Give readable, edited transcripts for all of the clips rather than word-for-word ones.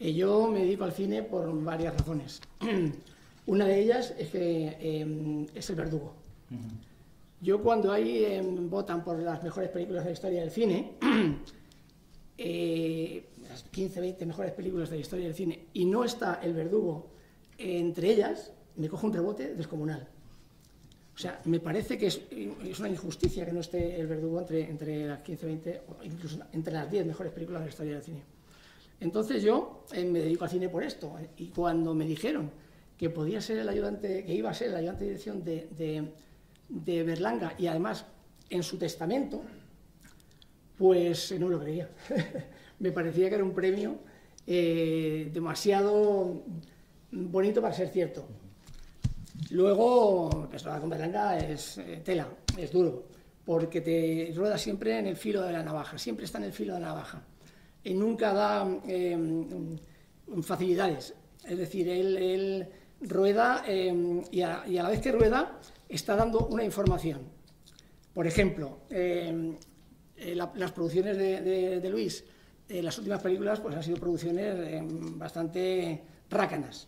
Yo me dedico al cine por varias razones. Una de ellas es que es el verdugo. Uh-huh. Yo cuando ahí votan por las mejores películas de la historia del cine, las 15, 20 mejores películas de la historia del cine, y no está el verdugo entre ellas, me cojo un rebote descomunal. O sea, me parece que es una injusticia que no esté el verdugo entre las 15, 20, o incluso entre las 10 mejores películas de la historia del cine. Entonces yo me dedico al cine por esto, y cuando me dijeron que podía ser el ayudante, que iba a ser el ayudante de dirección de Berlanga, y además en su testamento, pues no me lo creía. Me parecía que era un premio demasiado bonito para ser cierto. Luego, pues, la con Berlanga es tela, es duro, porque te rueda siempre en el filo de la navaja, siempre está en el filo de la navaja, y nunca da facilidades. Es decir, él rueda y a la vez que rueda está dando una información. Por ejemplo, las producciones de Luis, las últimas películas, pues han sido producciones bastante rácanas.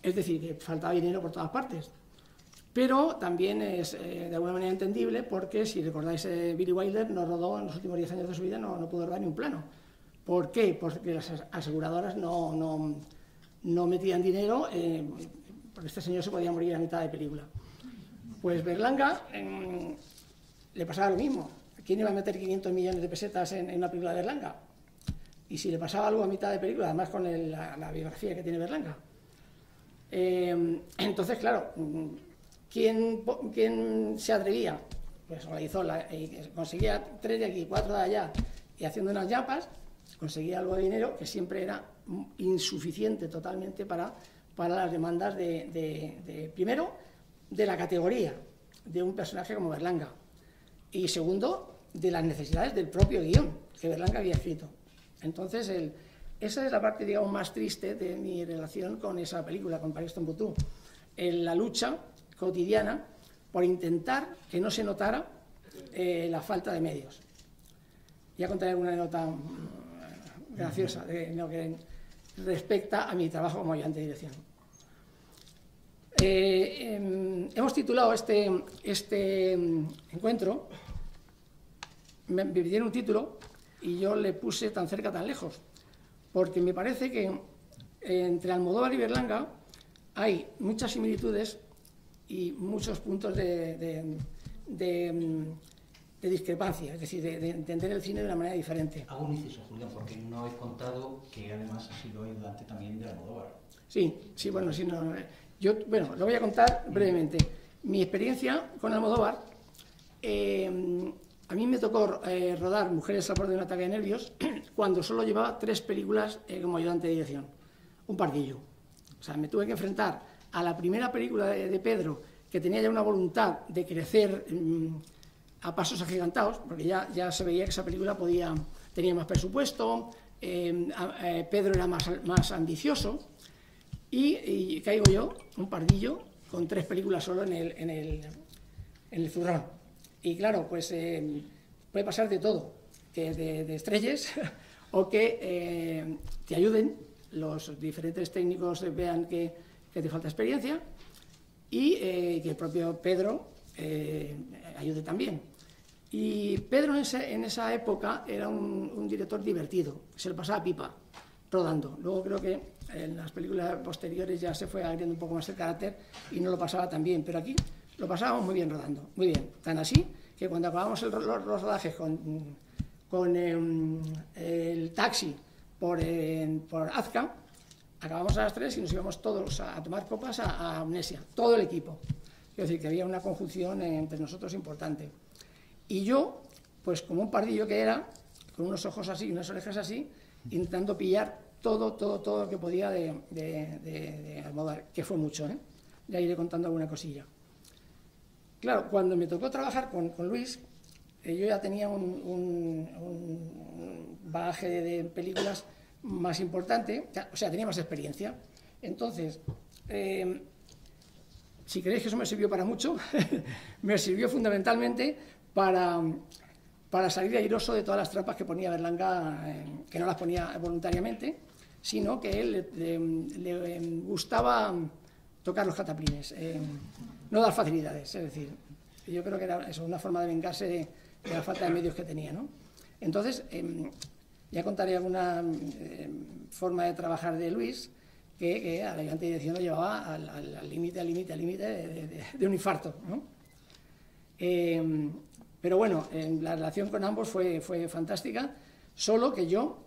Es decir, que faltaba dinero por todas partes. Pero también es de alguna manera entendible, porque si recordáis, Billy Wilder no rodó en los últimos 10 años de su vida, no pudo rodar ni un plano. ¿Por qué? Porque las aseguradoras no metían dinero, porque este señor se podía morir a mitad de película. Pues Berlanga le pasaba lo mismo. ¿Quién iba a meter 500 millones de pesetas en una película de Berlanga? Y si le pasaba algo a mitad de película, además con la biografía que tiene Berlanga. Entonces, claro, ¿quién se atrevía? Pues organizó, conseguía 3 de aquí, 4 de allá, y haciendo unas yapas, conseguía algo de dinero que siempre era insuficiente totalmente para las demandas primero, de la categoría de un personaje como Berlanga, y segundo, de las necesidades del propio guión que Berlanga había escrito. Entonces, esa es la parte, digamos, más triste de mi relación con esa película, con París-Tombuctú, la lucha cotidiana por intentar que no se notara la falta de medios. Ya contaré alguna nota graciosa de lo que respecta a mi trabajo como ayudante de dirección. Hemos titulado este encuentro, me pidieron un título y yo le puse Tan cerca, tan lejos, porque me parece que entre Almodóvar y Berlanga hay muchas similitudes y muchos puntos de discrepancia, es decir, de entender el cine de una manera diferente. Hago un inciso, Julián, porque no he contado que además ha sido ayudante también de Almodóvar. Sí, bueno, sí, no, bueno, lo voy a contar brevemente. Mi experiencia con Almodóvar, a mí me tocó rodar Mujeres a borde de un ataque de nervios cuando solo llevaba 3 películas como ayudante de dirección, un pardillo. O sea, me tuve que enfrentar a la primera película de Pedro, que tenía ya una voluntad de crecer a pasos agigantados, porque ya se veía que esa película tenía más presupuesto, Pedro era más ambicioso, y caigo yo, un pardillo, con 3 películas solo en el zurrón. Y claro, pues puede pasar de todo, que de estrelles, o que te ayuden, los diferentes técnicos vean que te falta experiencia, y que el propio Pedro ayude también. Y Pedro en esa época era un director divertido, se le pasaba pipa rodando. Luego creo que en las películas posteriores ya se fue agriendo un poco más el carácter y no lo pasaba tan bien, pero aquí lo pasábamos muy bien rodando, muy bien. Tan así que cuando acabamos los rodajes con el taxi por Azca, acabamos a las 3 y nos íbamos todos a tomar copas a Amnesia, todo el equipo. Es decir, que había una conjunción entre nosotros importante. Y yo, pues como un pardillo que era, con unos ojos así y unas orejas así, intentando pillar todo lo que podía de Almodóvar, que fue mucho, ¿eh? Ya iré contando alguna cosilla. Claro, cuando me tocó trabajar con Luis, yo ya tenía un bagaje de películas más importante, o sea, tenía más experiencia. Entonces, si creéis que eso me sirvió para mucho, me sirvió fundamentalmente para salir airoso de todas las trampas que ponía Berlanga, que no las ponía voluntariamente, sino que él le gustaba tocar los cataplines, no dar facilidades, es decir, yo creo que era eso, una forma de vengarse de la falta de medios que tenía, ¿no? Entonces, ya contaré alguna forma de trabajar de Luis, que a la elegante dirección lo llevaba al límite, al límite, al límite de un infarto, ¿no? Pero bueno, la relación con ambos fue fantástica, solo que yo,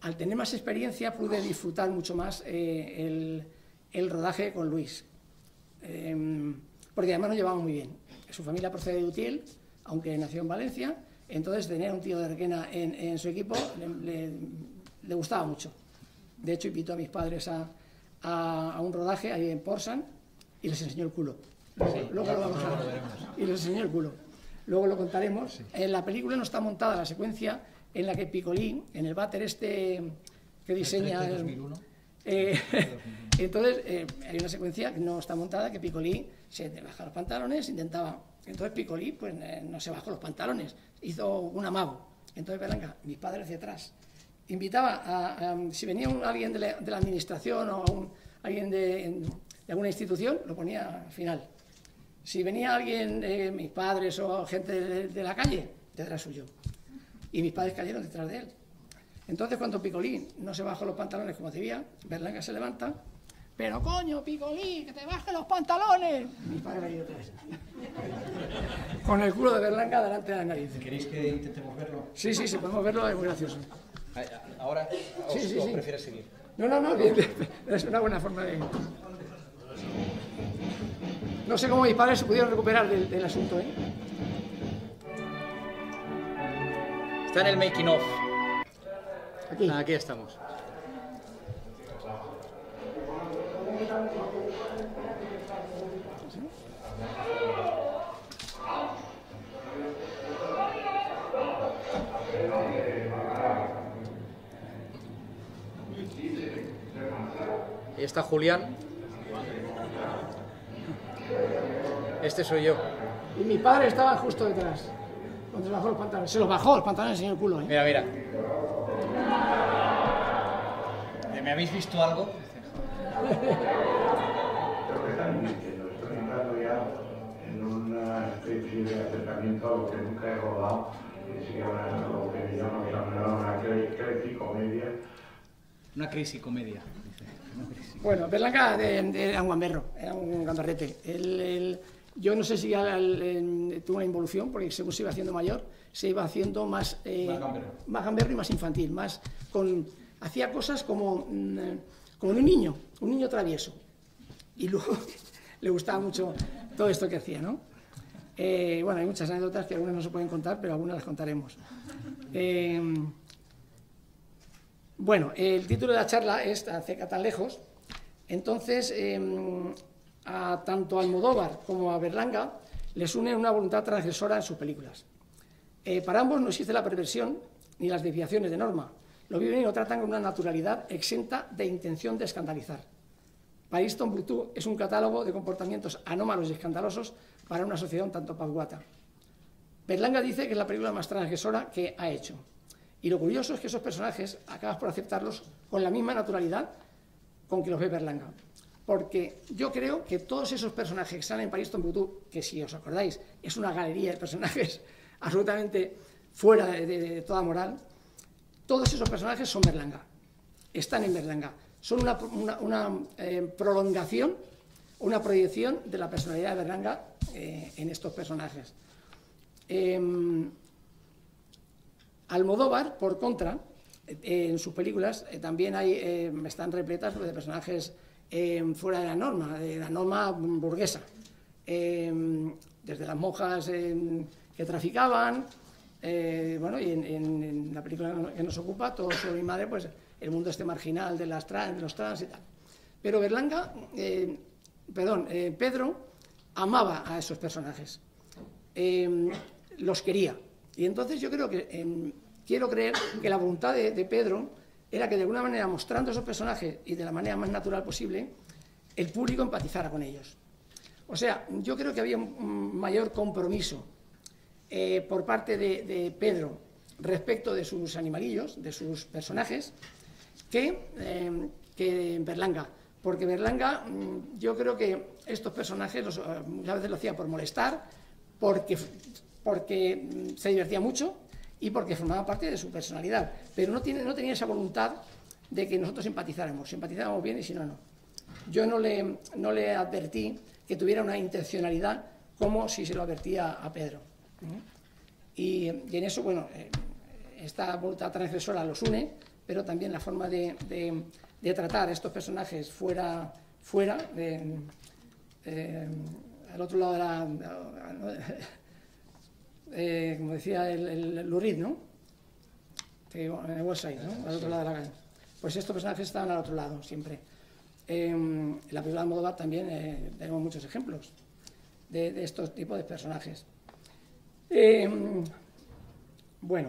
al tener más experiencia, pude disfrutar mucho más el rodaje con Luis, porque además nos llevamos muy bien. Su familia procede de Utiel, aunque nació en Valencia, entonces tener a un tío de Requena en su equipo le gustaba mucho. De hecho, invitó a mis padres a un rodaje ahí en Porsan y les enseñó el culo. Luego lo vamos a ver. Y les enseñó el culo. Luego lo contaremos. Sí. En la película no está montada la secuencia en la que Piccoli, en el váter este que diseña... El 2001. Entonces, hay una secuencia que no está montada, que Piccoli se baja los pantalones, intentaba... Entonces Piccoli, pues, no se bajó los pantalones, hizo un amago. Entonces, Berlanga, mis padres hacia atrás... Invitaba si venía alguien de la administración o alguien de alguna institución, lo ponía al final. Si venía alguien, mis padres o gente de la calle, detrás suyo. Y mis padres cayeron detrás de él. Entonces, cuando Piccoli no se bajó los pantalones como debía, Berlanga se levanta. Pero coño, Piccoli, que te bajes los pantalones. Mis padres cayeron detrás. Con el culo de Berlanga delante de la nariz. ¿Queréis que intentemos verlo? Sí, sí, podemos verlo, es muy gracioso. Ahora, ¿o prefieres seguir? No, bien, es una buena forma de... No sé cómo mis padres se pudieron recuperar del asunto, ¿eh? Está en el making of. Aquí. Aquí estamos. Ahí está Julián. Este soy yo. Y mi padre estaba justo detrás. Cuando se bajó los pantalones. Se los bajó los pantalones en el culo, ¿eh? Mira, mira. ¿Me habéis visto algo? Creo que estoy entrando ya en una especie de acercamiento que nunca he rodado. Es lo que llamo una crisis comedia. Una crisis comedia. Bueno, Berlanga era un gamberro, era un gamberrete. Yo no sé si tuvo una involución, porque según se iba haciendo mayor, se iba haciendo más, más gamberro y más infantil. Hacía cosas como un niño travieso. Y luego le gustaba mucho todo esto que hacía, ¿no? Bueno, hay muchas anécdotas que algunas no se pueden contar, pero algunas las contaremos. Bueno, el título de la charla es Azca tan lejos. Entonces, a tanto Almodóvar como a Berlanga les une una voluntad transgresora en sus películas. Para ambos no existe la perversión ni las desviaciones de norma. Lo viven y lo tratan con una naturalidad exenta de intención de escandalizar. París-Tombuctú es un catálogo de comportamientos anómalos y escandalosos para una sociedad un tanto pasguata. Berlanga dice que es la película más transgresora que ha hecho. Y lo curioso es que esos personajes acabas por aceptarlos con la misma naturalidad con que los ve Berlanga. Porque yo creo que todos esos personajes que salen en París-Tombuctú, que si os acordáis, es una galería de personajes absolutamente fuera de toda moral, todos esos personajes son Berlanga, están en Berlanga. Son una prolongación, una proyección de la personalidad de Berlanga en estos personajes. Almodóvar, por contra, en sus películas también están repletas de personajes fuera de la norma burguesa. Desde las monjas que traficaban, bueno, y en la película que nos ocupa, Todo sobre mi madre, pues el mundo este marginal de los trans y tal. Pero Pedro amaba a esos personajes, los quería. Y entonces yo creo que, quiero creer que la voluntad de Pedro era que de alguna manera, mostrando esos personajes y de la manera más natural posible, el público empatizara con ellos. O sea, yo creo que había un mayor compromiso por parte de Pedro respecto de sus animalillos, de sus personajes, que Berlanga, porque Berlanga yo creo que estos personajes muchas veces lo hacía por molestar, porque se divertía mucho y porque formaba parte de su personalidad, pero no tenía esa voluntad de que nosotros simpatizáramos bien y si no, no. Yo no le advertí que tuviera una intencionalidad como si se lo advertía a Pedro. Y en eso, bueno, esta voluntad transgresora los une, pero también la forma de tratar a estos personajes fuera al otro lado de la... como decía el Lurid, ¿no? En el West Side, ¿no? Al otro lado de la... Pues estos personajes estaban al otro lado, siempre. En la película de Almodóvar también tenemos muchos ejemplos de estos tipos de personajes. Bueno,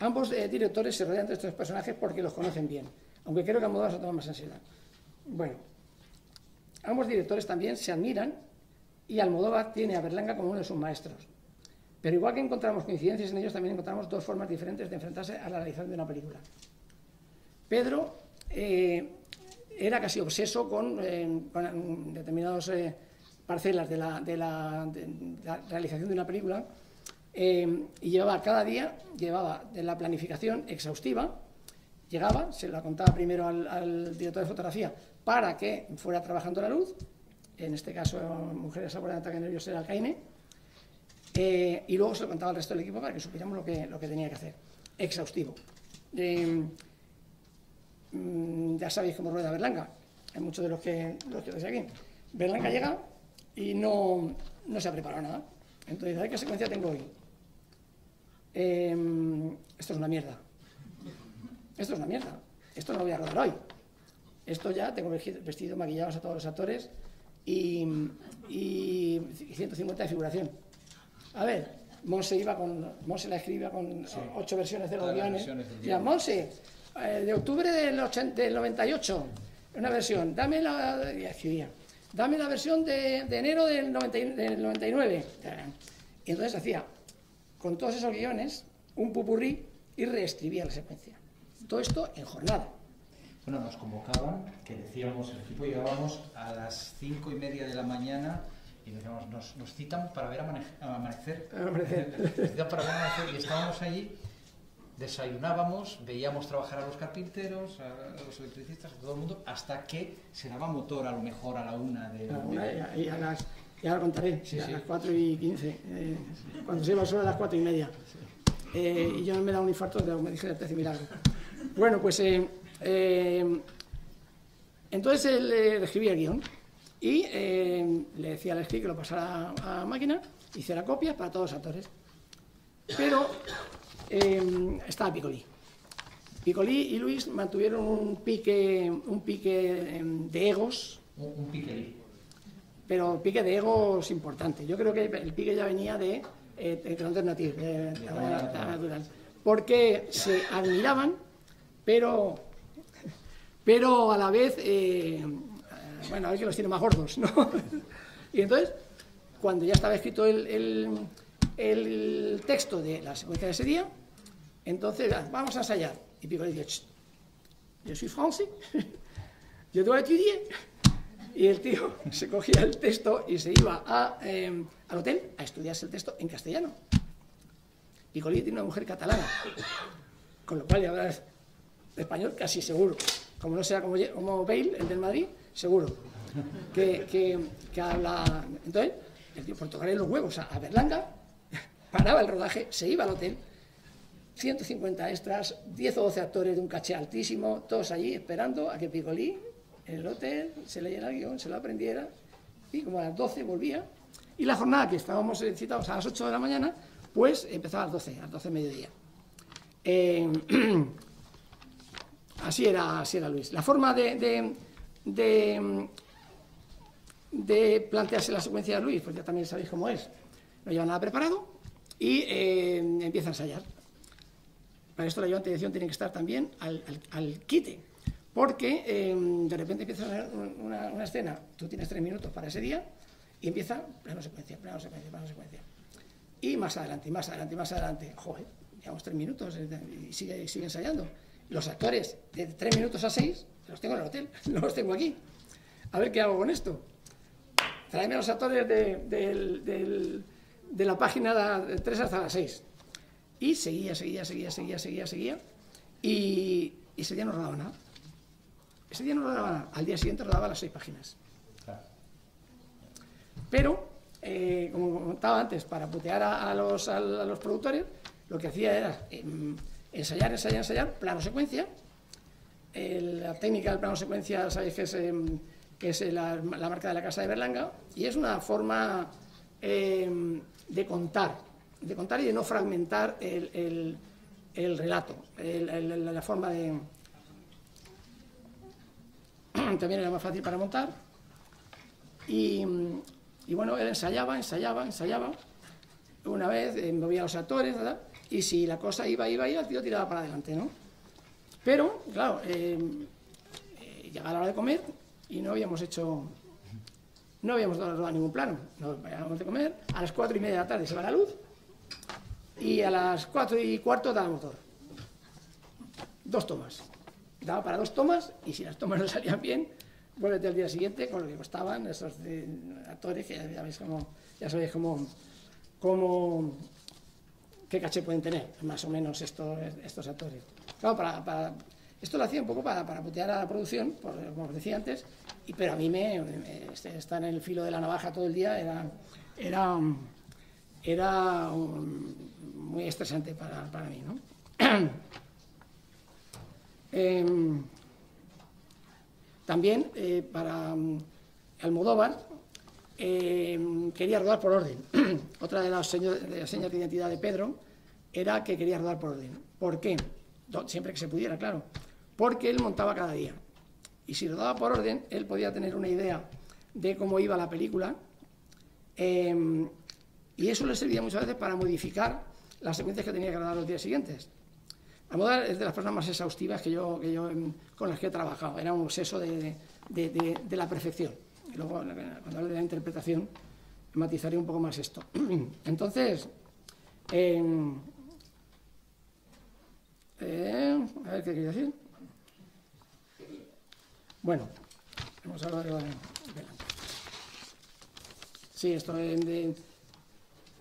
ambos directores se rodean de estos personajes porque los conocen bien, aunque creo que Almodóvar se toma más ansiedad. Bueno, ambos directores también se admiran y Almodóvar tiene a Berlanga como uno de sus maestros. Pero igual que encontramos coincidencias en ellos, también encontramos dos formas diferentes de enfrentarse a la realización de una película. Pedro era casi obseso con determinadas parcelas de la realización de una película y cada día llevaba de la planificación exhaustiva, llegaba, se la contaba primero al director de fotografía para que fuera trabajando la luz, en este caso Mujeres a borde de un ataque de nervios era Alcaine, y luego se lo contaba al resto del equipo para que supiéramos lo que tenía que hacer, exhaustivo. Ya sabéis cómo rueda Berlanga, hay muchos de los que veis aquí. Berlanga llega y no se ha preparado nada. Entonces, a ver qué secuencia tengo hoy. Esto es una mierda. Esto es una mierda. Esto no lo voy a rodar hoy. Esto ya tengo vestido, maquillados a todos los actores y 150 de figuración. A ver, Monse la escribía con 8 versiones de los guiones. Ya, Monse, de octubre del 98, una versión, dame la versión de enero del 99. Y entonces hacía, con todos esos guiones, un pupurrí y reescribía la secuencia. Todo esto en jornada. Bueno, nos convocaban, que decíamos, el equipo llegábamos a las 5:30 de la mañana y decíamos, nos citan para ver amanecer. Nos citan para ver amanecer y estábamos allí. Desayunábamos, veíamos trabajar a los carpinteros, a los electricistas, a todo el mundo, hasta que se daba motor a lo mejor a la 1 de la mañana. Ya lo contaré, sí, a las 4:15, cuando se iba solo a las 4:30. Y yo no me daba un infarto, me dije, te hace milagro. Bueno, pues entonces él escribía el guión y le decía al escritor que lo pasara a máquina, hiciera copias para todos los actores. Pero... estaba Piccoli. Piccoli y Luis mantuvieron un pique de egos. Un pique. Pero pique de egos importante. Yo creo que el pique ya venía de alternativa, natural. Porque se admiraban, pero a la vez, bueno, a ver que los tiene más gordos, ¿no? Y entonces, cuando ya estaba escrito el texto de la secuencia de ese día, entonces vamos a ensayar. Y Piccoli dice, yo soy francés, yo doy estudiar. Y el tío se cogía el texto y se iba al hotel a estudiarse el texto en castellano. Piccoli tiene una mujer catalana, con lo cual ya hablar de español casi seguro. Como no sea como Bale, el del Madrid, seguro. Que habla... Entonces, el tío por tocarle los huevos a Berlanga, paraba el rodaje, se iba al hotel, 150 extras, 10 o 12 actores de un caché altísimo, todos allí esperando a que Piccoli, en el hotel, se leyera el guión, se lo aprendiera, y como a las 12 volvía, y la jornada que estábamos citados a las 8 de la mañana, pues empezaba a las 12, mediodía. Así era Luis. La forma de plantearse la secuencia de Luis, pues ya también sabéis cómo es, no lleva nada preparado, y empieza a ensayar. Para esto la ayudante de dirección tiene que estar también al quite, porque de repente empieza una escena, tú tienes 3 minutos para ese día, y empieza plano secuencia, plano secuencia, plano secuencia. Y más adelante, joder, digamos, 3 minutos y sigue ensayando. Los actores de 3 minutos a 6 los tengo en el hotel, no los tengo aquí. A ver qué hago con esto. Tráeme a los actores de la página de 3 hasta las 6. Y seguía. Y ese día no rodaba nada. Ese día no rodaba nada. Al día siguiente rodaba las 6 páginas. Pero, como contaba antes, para putear a los productores, lo que hacía era ensayar, plano secuencia. La técnica del plano secuencia, sabéis que es la marca de la casa de Berlanga, y es una forma de contar y de no fragmentar el relato, la forma de... También era más fácil para montar. Y bueno, él ensayaba. Una vez movía a los actores, ¿verdad? Y si la cosa iba, el tío tiraba para adelante, ¿no? Pero, claro, llegaba la hora de comer y no habíamos dado ningún plano. No habíamos de comer, a las 4:30 de la tarde se va la luz y a las 4:15 da el motor. 2 tomas. Daba para 2 tomas y si las tomas no salían bien, vuélvete al día siguiente con lo que costaban esos actores, que ya sabéis qué caché pueden tener, más o menos, estos actores. Claro, esto lo hacía un poco para putear a la producción, como os decía antes, pero a mí estar en el filo de la navaja todo el día era muy estresante para mí, ¿no? También, para Almodóvar, quería rodar por orden. Otra de las señas de identidad de Pedro era que quería rodar por orden. ¿Por qué? Siempre que se pudiera, claro. Porque él montaba cada día. Y si rodaba por orden, él podía tener una idea de cómo iba la película. Y eso le servía muchas veces para modificar las secuencias que tenía que rodar los días siguientes. Almodóvar es de las personas más exhaustivas con las que he trabajado. Era un obseso de la perfección. Y luego, cuando hable de la interpretación, matizaré un poco más esto. Entonces, a ver qué quería decir. Bueno, hemos hablado de Berlanga. Sí, esto de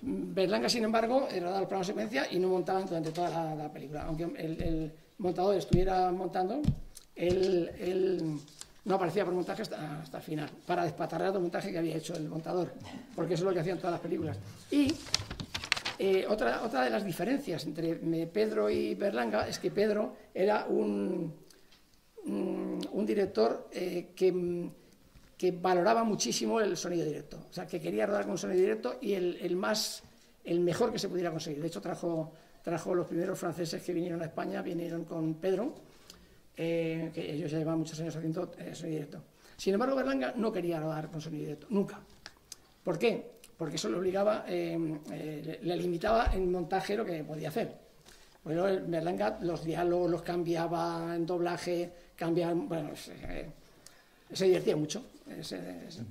Berlanga, sin embargo, rodaba el plano secuencia y no montaban durante toda la película. Aunque el montador estuviera montando, él no aparecía por montaje hasta el final, para despatarrar el montaje que había hecho el montador, porque eso es lo que hacían todas las películas. Y otra de las diferencias entre Pedro y Berlanga es que Pedro era un director que valoraba muchísimo el sonido directo. O sea, que quería rodar con sonido directo y el mejor que se pudiera conseguir. De hecho, trajo los primeros franceses que vinieron a España, vinieron con Pedro, que ellos ya llevaban muchos años haciendo sonido directo. Sin embargo, Berlanga no quería rodar con sonido directo, nunca. ¿Por qué? Porque eso le obligaba, le limitaba en montaje lo que podía hacer. Bueno, Berlanga los diálogos los cambiaba en doblaje, bueno, se divertía mucho.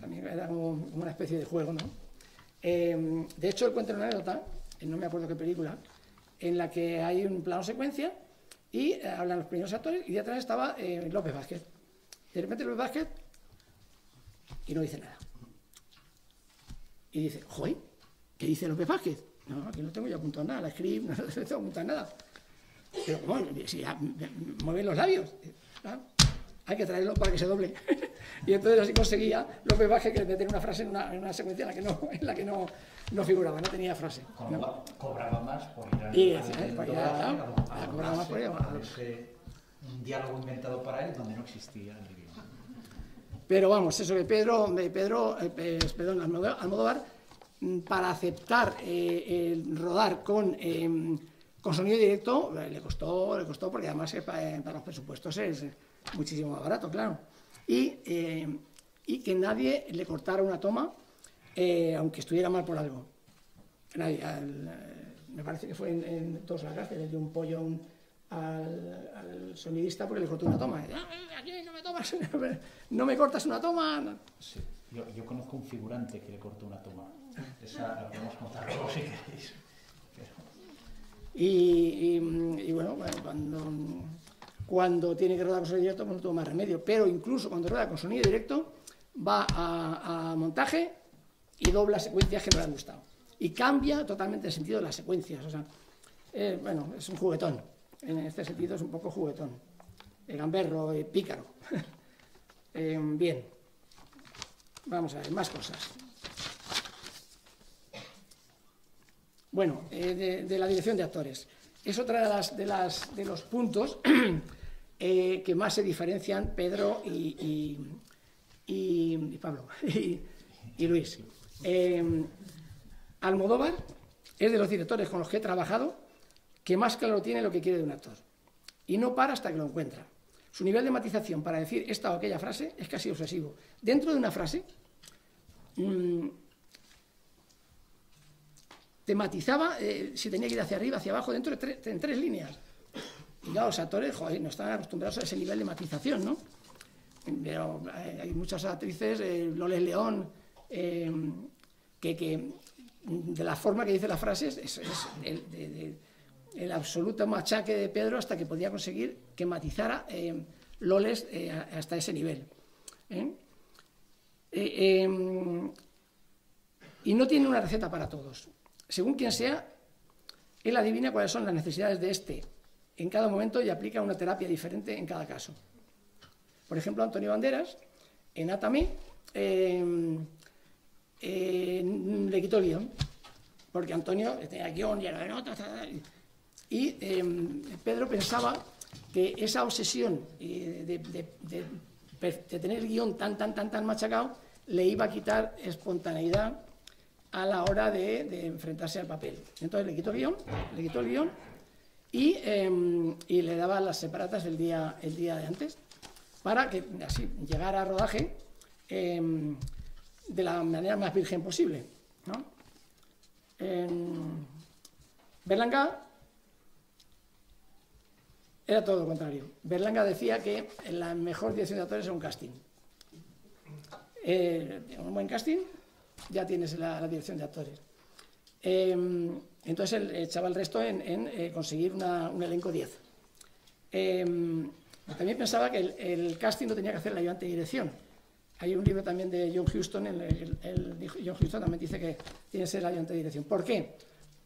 También era como una especie de juego, ¿no? De hecho, él cuenta una anécdota, no me acuerdo qué película, en la que hay un plano secuencia y hablan los primeros actores y detrás estaba López Vázquez. De repente López Vázquez y no dice nada. Y dice, joder, ¿qué dice López Vázquez? No, aquí no tengo yo apuntado nada, la escribí, no tengo apuntado nada. Pero, bueno, si ya mueven los labios, ¿no? Hay que traerlo para que se doble. Y entonces así conseguía López Vázquez que le metiera una frase en una secuencia en la que no figuraba, no tenía frase. ¿No? Cobraba más por ir a... Y decía, cobraba más por ir a... Un diálogo inventado para él donde no existía el idioma. Pero vamos, eso que Almodóvar, para aceptar el rodar con sonido directo, le costó porque además para los presupuestos es muchísimo más barato, claro. Y que nadie le cortara una toma, aunque estuviera mal por algo. Nadie, me parece que fue en Todos la Cárcel, le dio un pollo al sonidista porque le cortó una toma. Aquí no me tomas, no me cortas una toma. No. Sí, yo conozco un figurante que le cortó una toma. Esa la podemos contar luego si queréis. Pero... Y bueno, cuando tiene que rodar con sonido directo, pues no tuvo más remedio. Pero incluso cuando rueda con sonido directo, va a montaje y dobla secuencias que no le han gustado. Y cambia totalmente el sentido de las secuencias. O sea, bueno, es un juguetón. En este sentido es un poco juguetón. Gamberro, pícaro. Bien. Vamos a ver, más cosas. Bueno, de la dirección de actores. Es otra de los puntos que más se diferencian Pedro y Pablo y Luis. Almodóvar es de los directores con los que he trabajado que más claro tiene lo que quiere de un actor. Y no para hasta que lo encuentra. Su nivel de matización para decir esta o aquella frase es casi obsesivo. Dentro de una frase te matizaba si tenía que ir hacia arriba, hacia abajo, dentro de tres líneas. Y claro, los actores, joder, no están acostumbrados a ese nivel de matización, ¿no? Pero hay muchas actrices, Loles León, que de la forma que dice las frases es el absoluto machaque de Pedro hasta que podía conseguir que matizara Loles hasta ese nivel. Y no tiene una receta para todos. Según quien sea, él adivina cuáles son las necesidades de este en cada momento y aplica una terapia diferente en cada caso. Por ejemplo, Antonio Banderas, en Atami, le quitó el guión, porque Antonio tenía guión lleno de notas, y Pedro pensaba que esa obsesión de tener el guión tan machacado le iba a quitar espontaneidad a la hora de enfrentarse al papel. Entonces le quitó el guión y le daba las separatas el día de antes para que así llegara a rodaje de la manera más virgen posible, ¿no? Berlanga era todo lo contrario. Berlanga decía que la mejor dirección de actores era un casting. Un buen casting ya tienes la dirección de actores. Entonces él echaba el resto en conseguir un elenco 10. También pensaba que el casting lo tenía que hacer el ayudante de dirección. Hay un libro también de John Huston, John Huston también dice que tiene que ser el ayudante de dirección. ¿Por qué?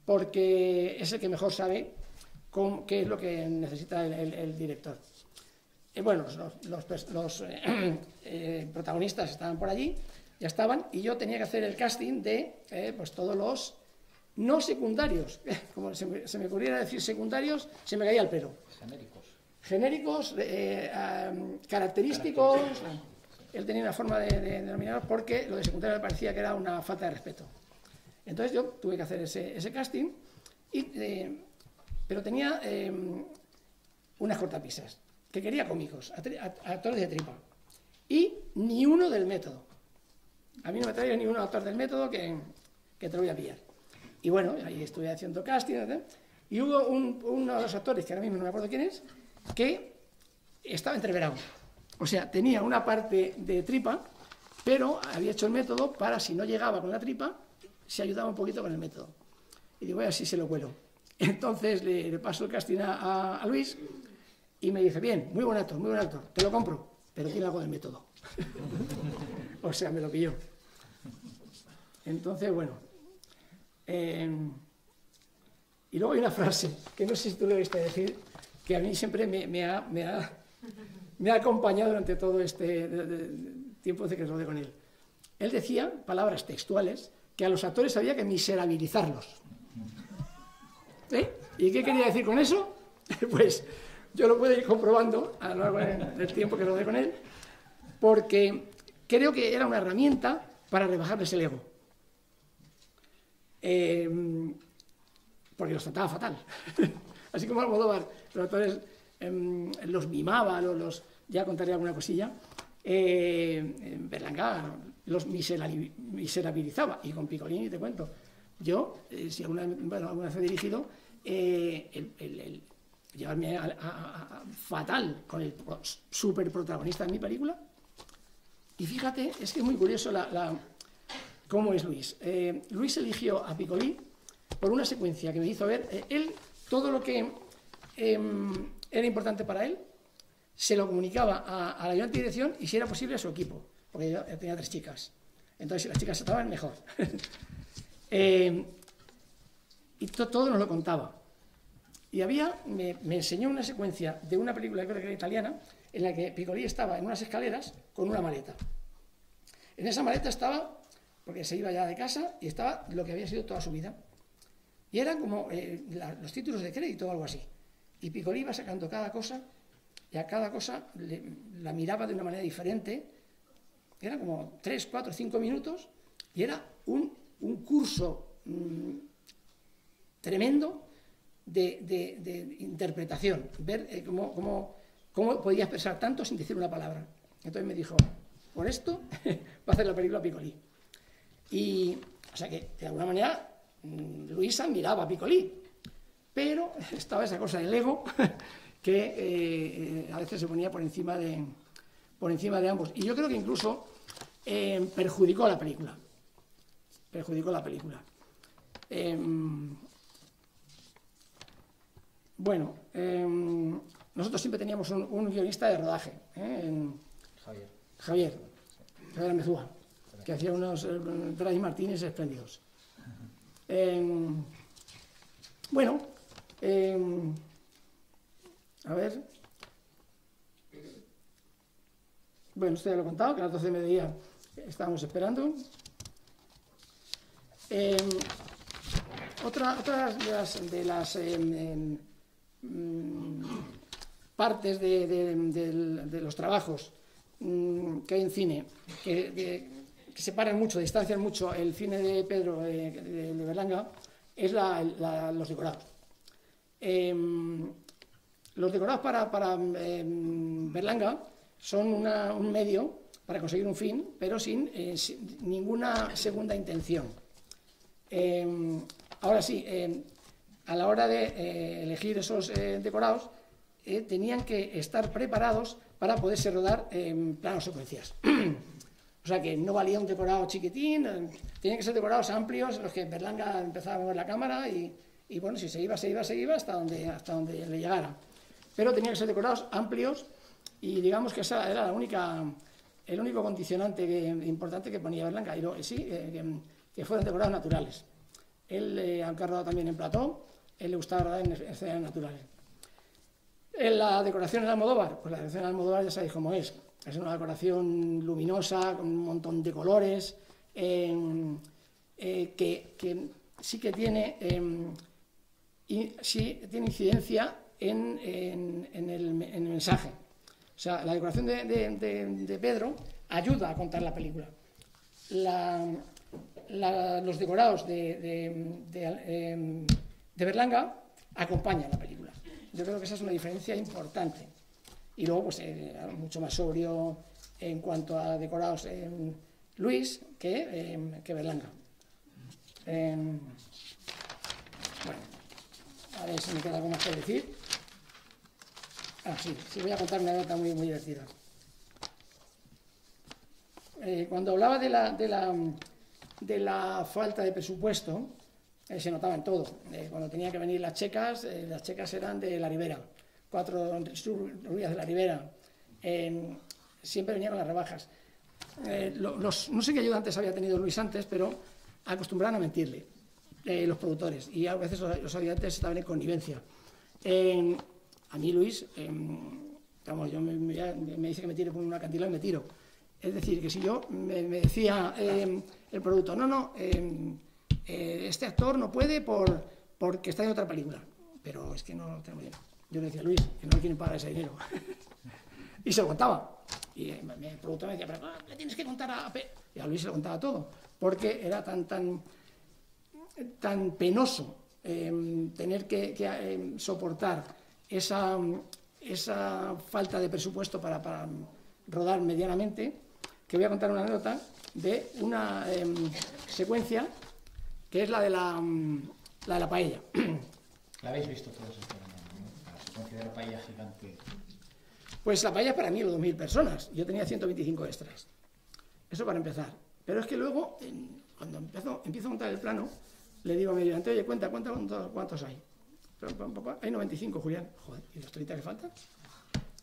Porque es el que mejor sabe qué es lo que necesita el director. Bueno, los protagonistas estaban por allí. Ya estaban, y yo tenía que hacer el casting de pues todos los no secundarios. Como se me ocurriera decir secundarios, se me caía el pelo. Genéricos. Genéricos, característicos. Él tenía una forma de denominarlos porque lo de secundario me parecía que era una falta de respeto. Entonces yo tuve que hacer ese casting, pero tenía unas cortapisas, que quería cómicos, actores de tripa. Y ni uno del método. A mí no me traigo ningún autor del método que te lo voy a pillar. Y bueno, ahí estuve haciendo casting, ¿no? Y hubo uno de los actores, que ahora mismo no me acuerdo quién es, que estaba entreverado. O sea, tenía una parte de tripa, pero había hecho el método para, si no llegaba con la tripa, se ayudaba un poquito con el método. Y digo, así se lo cuelo. Entonces le paso el casting a Luis y me dice, bien, muy buen actor, te lo compro, pero tiene algo del método. O sea, me lo pilló. Entonces, bueno. Y luego hay una frase, que no sé si tú lo viste decir, que a mí siempre me ha acompañado durante todo este tiempo de que rodé con él. Él decía, palabras textuales, que a los actores había que miserabilizarlos. ¿Y qué quería decir con eso? Pues yo lo puedo ir comprobando a lo largo del tiempo que rodé con él, porque creo que era una herramienta para rebajarles el ego. Porque los trataba fatal. Así como Almodóvar, los actores los mimaba, ya contaré alguna cosilla, Berlanga los miserabilizaba. Y con Piccoli te cuento. Yo, si alguna vez he dirigido, llevarme fatal con el super protagonista de mi película. Y fíjate, es que es muy curioso cómo es Luis. Luis eligió a Piccoli por una secuencia que me hizo ver. Él todo lo que era importante para él, se lo comunicaba a la ayudante de dirección y, si era posible, a su equipo, porque yo tenía 3 chicas. Entonces, si las chicas estaban, mejor. Y todo nos lo contaba. Y había, me enseñó una secuencia de una película que era italiana, en la que Piccoli estaba en unas escaleras con una maleta. En esa maleta estaba, porque se iba ya de casa, y estaba lo que había sido toda su vida. Y eran como los títulos de crédito o algo así. Y Piccoli iba sacando cada cosa, y a cada cosa la miraba de una manera diferente. Eran como 3, 4, 5 minutos, y era un curso tremendo de interpretación, ver cómo podía expresar tanto sin decir una palabra. Entonces me dijo, por esto va a hacer la película Piccoli. Y, o sea que, de alguna manera, Luisa miraba a Piccoli, pero estaba esa cosa del ego que a veces se ponía por encima de ambos. Y yo creo que incluso perjudicó la película. Perjudicó la película. Bueno, nosotros siempre teníamos un guionista de rodaje, Javier Mezúa, que hacía unos Dry Martínez espléndidos. Bueno, a ver. Bueno, usted ya lo he contado, que a las 12 de mediodía estábamos esperando. Otra de las partes de los trabajos que hay en cine, que separan mucho, distancian mucho el cine de Pedro de Berlanga, es los decorados. Los decorados para Berlanga son un medio para conseguir un fin, pero sin ninguna segunda intención. Ahora sí, a la hora de elegir esos decorados, tenían que estar preparados para poderse rodar en planos secuencias. O sea que no valía un decorado chiquitín, tenían que ser decorados amplios, en los que Berlanga empezaba a mover la cámara y bueno, si se iba hasta donde le llegara. Pero tenían que ser decorados amplios y digamos que esa era el único condicionante importante que ponía Berlanga, y sí, que fueran decorados naturales. Él, aunque ha rodado también en plató, él le gustaba rodar en escenas naturales. La decoración en Almodóvar, pues la decoración en Almodóvar ya sabéis cómo es. Es una decoración luminosa, con un montón de colores, que sí que tiene, sí tiene incidencia en el mensaje. O sea, la decoración de Pedro ayuda a contar la película. Los decorados de Berlanga acompañan la película. Yo creo que esa es una diferencia importante. Y luego, pues, mucho más sobrio en cuanto a decorados Luis que Berlanga. Bueno, a ver si me queda algo más que decir. Ah, sí, voy a contar una nota muy, muy divertida. Cuando hablaba de la falta de presupuesto, se notaba en todo. Cuando tenían que venir las checas eran de la Ribera. 4 rubias de la Ribera, siempre venía con las rebajas. No sé qué ayudantes había tenido Luis antes, pero acostumbraban a mentirle, los productores, y a veces los ayudantes estaban en connivencia. A mí Luis, digamos, yo me dice que me tire con una cantilada y me tiro. Es decir, que si yo me decía el producto, este actor no puede porque está en otra película, pero es que no lo tengo bien. Yo le decía a Luis que no quieren pagar ese dinero. Y se lo contaba. Y el productor me decía, pero le tienes que contar a P. Y a Luis se lo contaba todo, porque era tan penoso tener que soportar esa falta de presupuesto para rodar medianamente, que voy a contar una anécdota de una secuencia que es la de la paella. ¿La habéis visto todos esta mañana? Considerar paella gigante. Pues la paella para mí eran 2000 personas. Yo tenía 125 extras. Eso para empezar. Pero es que luego, cuando empiezo a montar el plano, le digo a mi ayudante, oye, cuenta cuántos hay. Hay 95, Julián. Joder, ¿y los 30 que faltan?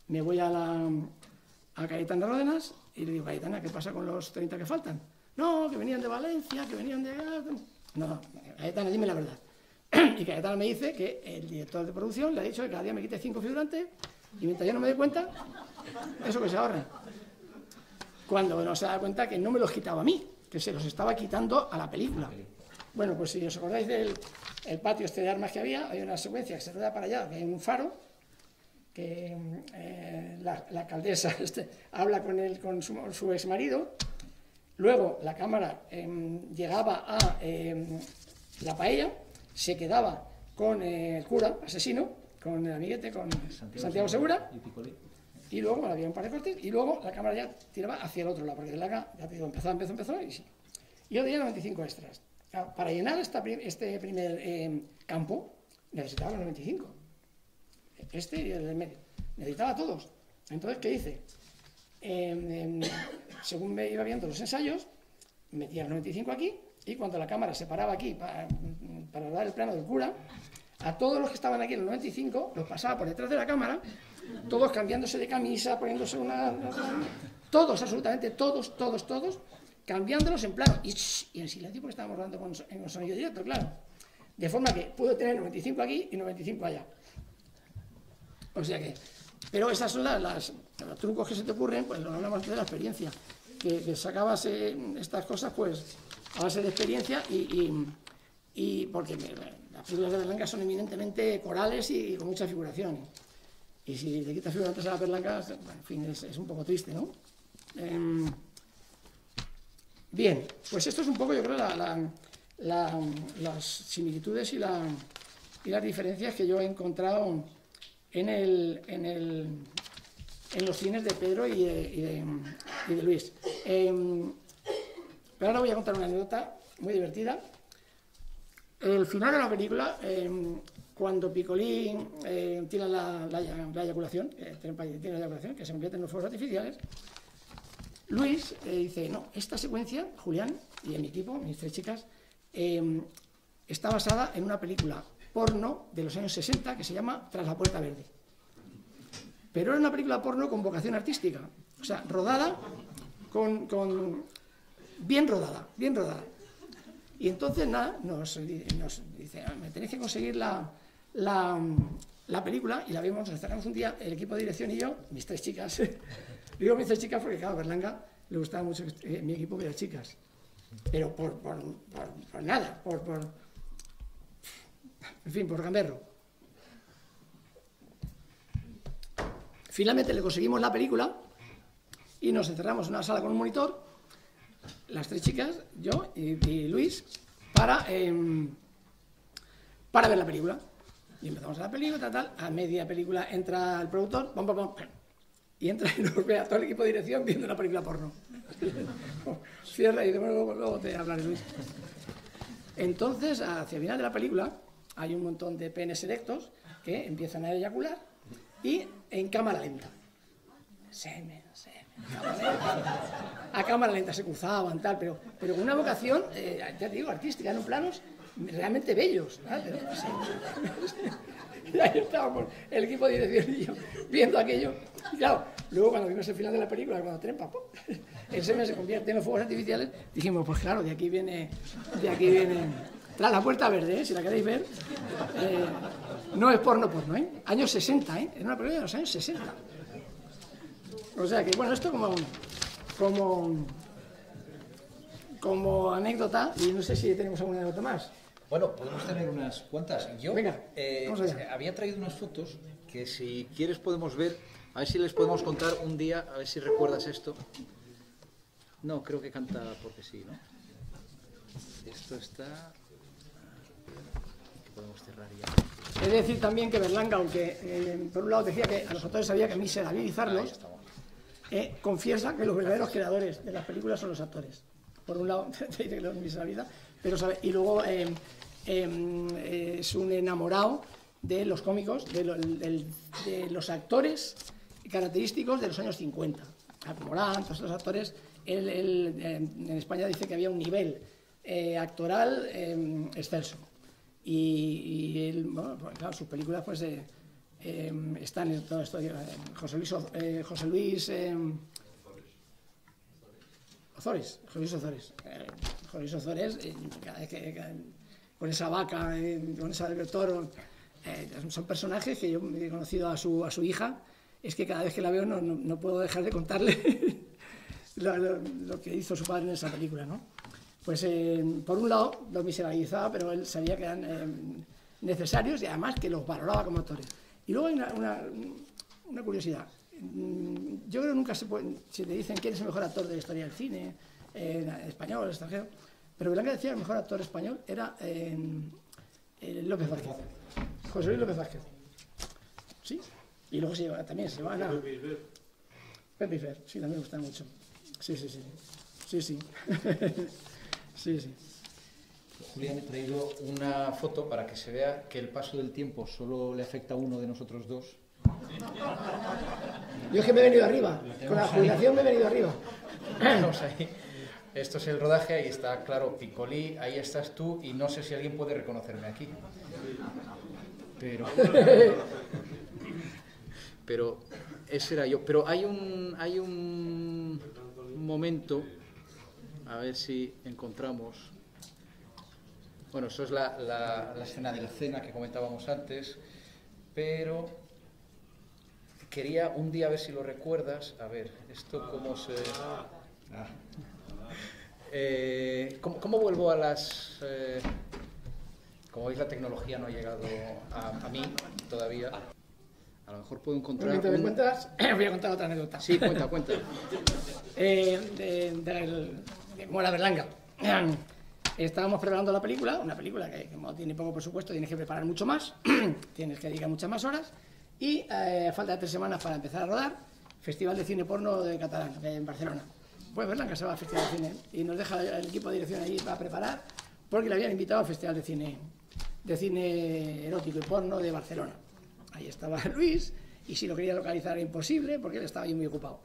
Me voy a Cayetana Ródenas y le digo, Cayetana, ¿qué pasa con los 30 que faltan? No, que venían de Valencia, que venían de... No, Cayetana, dime la verdad. Y Cayetana me dice que el director de producción le ha dicho que cada día me quite 5 figurantes y mientras yo no me dé cuenta, eso que se ahorra. Cuando no se da cuenta que no me los quitaba a mí, que se los estaba quitando a la película. Bueno, pues si os acordáis del patio este de armas que había, hay una secuencia que se rueda para allá, que hay un faro, que la alcaldesa habla con su ex marido. Luego la cámara llegaba a la paella, se quedaba con el cura asesino, con el amiguete, con Santiago Segura. Y luego había un par de cortes, y luego la cámara ya tiraba hacia el otro lado, porque Berlanga, ya te digo, empezó, y sí. Yo tenía 95 extras. Claro, para llenar este primer campo necesitaba los 95. Este y el del medio. Necesitaba a todos. Entonces, ¿qué hice? Según me iba viendo los ensayos, metía los 95 aquí, y cuando la cámara se paraba aquí para dar el plano del cura, a todos los que estaban aquí en los 95 los pasaba por detrás de la cámara, todos cambiándose de camisa, poniéndose una todos, absolutamente todos, cambiándolos en plano y en silencio, porque estábamos hablando en un sonido directo, claro. De forma que puedo tener 95 aquí y 95 allá. O sea que... Pero esas son los trucos que se te ocurren, pues lo hablamos de la experiencia. Que sacabas estas cosas, pues, a base de experiencia y porque las películas de Berlanga son eminentemente corales y con mucha figuración. Y si te quitas figurantes a la Berlanga, bueno, en fin, es un poco triste, ¿no? Bien, pues esto es un poco, yo creo, las similitudes y las diferencias que yo he encontrado en los cines de Pedro y de Luis. Pero ahora voy a contar una anécdota muy divertida. El final de la película, cuando Piccoli tira la eyaculación, que se convierte en los fuegos artificiales, Luis dice, no, esta secuencia, Julián y mi equipo, mis 3 chicas, está basada en una película porno de los años 60 que se llama Tras la puerta verde. Pero era una película porno con vocación artística, o sea, rodada, bien rodada. Y entonces, nada, nos dice, me tenéis que conseguir la película, y la vimos, nos acercamos un día, el equipo de dirección y yo, mis 3 chicas. Digo me dice chicas porque, claro, a Berlanga le gustaba mucho mi equipo de las chicas. Pero por nada, en fin, por gamberro. Finalmente le conseguimos la película y nos encerramos en una sala con un monitor, las 3 chicas, yo y Luis, para ver la película. Y empezamos a la película, a media película entra el productor, pam, pam, pam. Y entra y nos ve a todo el equipo de dirección viendo una película porno. Cierra y dice, bueno, luego te hablaré, Luis. Entonces, hacia el final de la película, hay un montón de penes erectos que empiezan a eyacular y en cámara lenta. A cámara lenta se cruzaban, tal, pero con una vocación, ya te digo, artística, no planos realmente bellos. Y ahí estábamos, el equipo de dirección y yo, viendo aquello. Y claro, luego cuando vimos el final de la película, cuando trempa, ¡pum!, el semen se convierte en los fuegos artificiales, dijimos, pues claro, de aquí viene, Tras la puerta verde, si la queréis ver, no es porno, ¿eh? Años 60, ¿eh? Era una película de los años 60. O sea que, bueno, esto como anécdota, y no sé si tenemos alguna anécdota más. Bueno, podemos tener unas cuantas. Yo había traído unas fotos que si quieres podemos ver, a ver si les podemos contar un día, a ver si recuerdas esto. No, creo que canta porque sí, ¿no? Esto está... Podemos cerrar ya. He de decir también que Berlanga, aunque por un lado decía que a los autores había que miserabilizarlos, confiesa que los verdaderos creadores de las películas son los actores. Por un lado, te dice que los miserabiliza. Pero, y luego es un enamorado de los cómicos, de los actores característicos de los años 50. Morán, todos los actores, en España dice que había un nivel actoral excelso. y él, bueno, claro, sus películas pues están en todo esto. José Luis Ozores, cada vez que con esa vaca, con esa del toro, son personajes que yo he conocido a su hija. Es que cada vez que la veo no puedo dejar de contarle lo que hizo su padre en esa película, ¿no? Pues por un lado los miserabilizaba, pero él sabía que eran necesarios y además que los valoraba como actores. Y luego hay una curiosidad. Yo creo que nunca se puede, si te dicen quién es el mejor actor de la historia del cine, español o extranjero, pero Berlanga decía que el mejor actor español era López Vázquez, José Luis López Vázquez. Sí. Y luego también se van a... Pepe y Fer, sí, también me gusta mucho. Sí. Sí. Julián, he traído una foto para que se vea que el paso del tiempo solo le afecta a uno de nosotros dos. Yo es que me he venido arriba. Con la jubilación me he venido arriba. Estamos ahí. Esto es el rodaje, ahí está, claro, Piccoli, ahí estás tú, y no sé si alguien puede reconocerme aquí. Pero ese era yo. Pero hay un momento, a ver si encontramos... Bueno, eso es la escena de la cena que comentábamos antes, pero quería un día, a ver si lo recuerdas, a ver, esto cómo se... ¿Cómo vuelvo a las... Como veis, la tecnología no ha llegado a mí todavía. A lo mejor puedo encontrar... ¿Mientras me cuentas? Voy a contar otra anécdota. Sí, cuenta. De Berlanga. Estábamos preparando la película, una película que como tiene poco presupuesto tienes que preparar mucho más, tienes que dedicar muchas más horas, y falta 3 semanas para empezar a rodar, Festival de Cine Porno de Catalán, en Barcelona. Pues Berlanga se va al Festival de Cine y nos deja el equipo de dirección allí para preparar, porque le habían invitado al Festival de Cine Erótico y Porno de Barcelona. Ahí estaba Luis, y si lo quería localizar era imposible, porque él estaba ahí muy ocupado.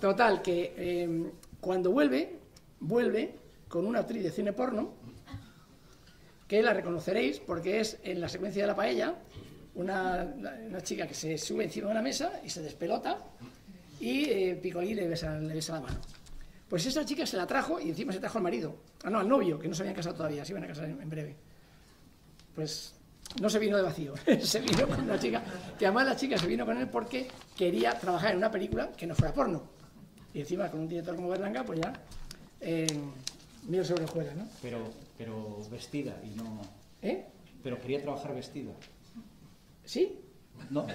Total, que cuando vuelve con una actriz de cine porno, que la reconoceréis porque es en la secuencia de la paella, una chica que se sube encima de una mesa y se despelota, y Piccoli le besa la mano. Pues esa chica se la trajo, y encima se trajo al marido, al novio, que no se habían casado todavía, se iban a casar en breve. Pues... no se vino de vacío, se vino con una chica, que además la chica se vino con él porque quería trabajar en una película que no fuera porno. Y encima con un director como Berlanga, pues ya, miel sobre hojuelas, ¿no? Pero vestida y no... ¿Eh? Pero quería trabajar vestida. ¿Sí? No.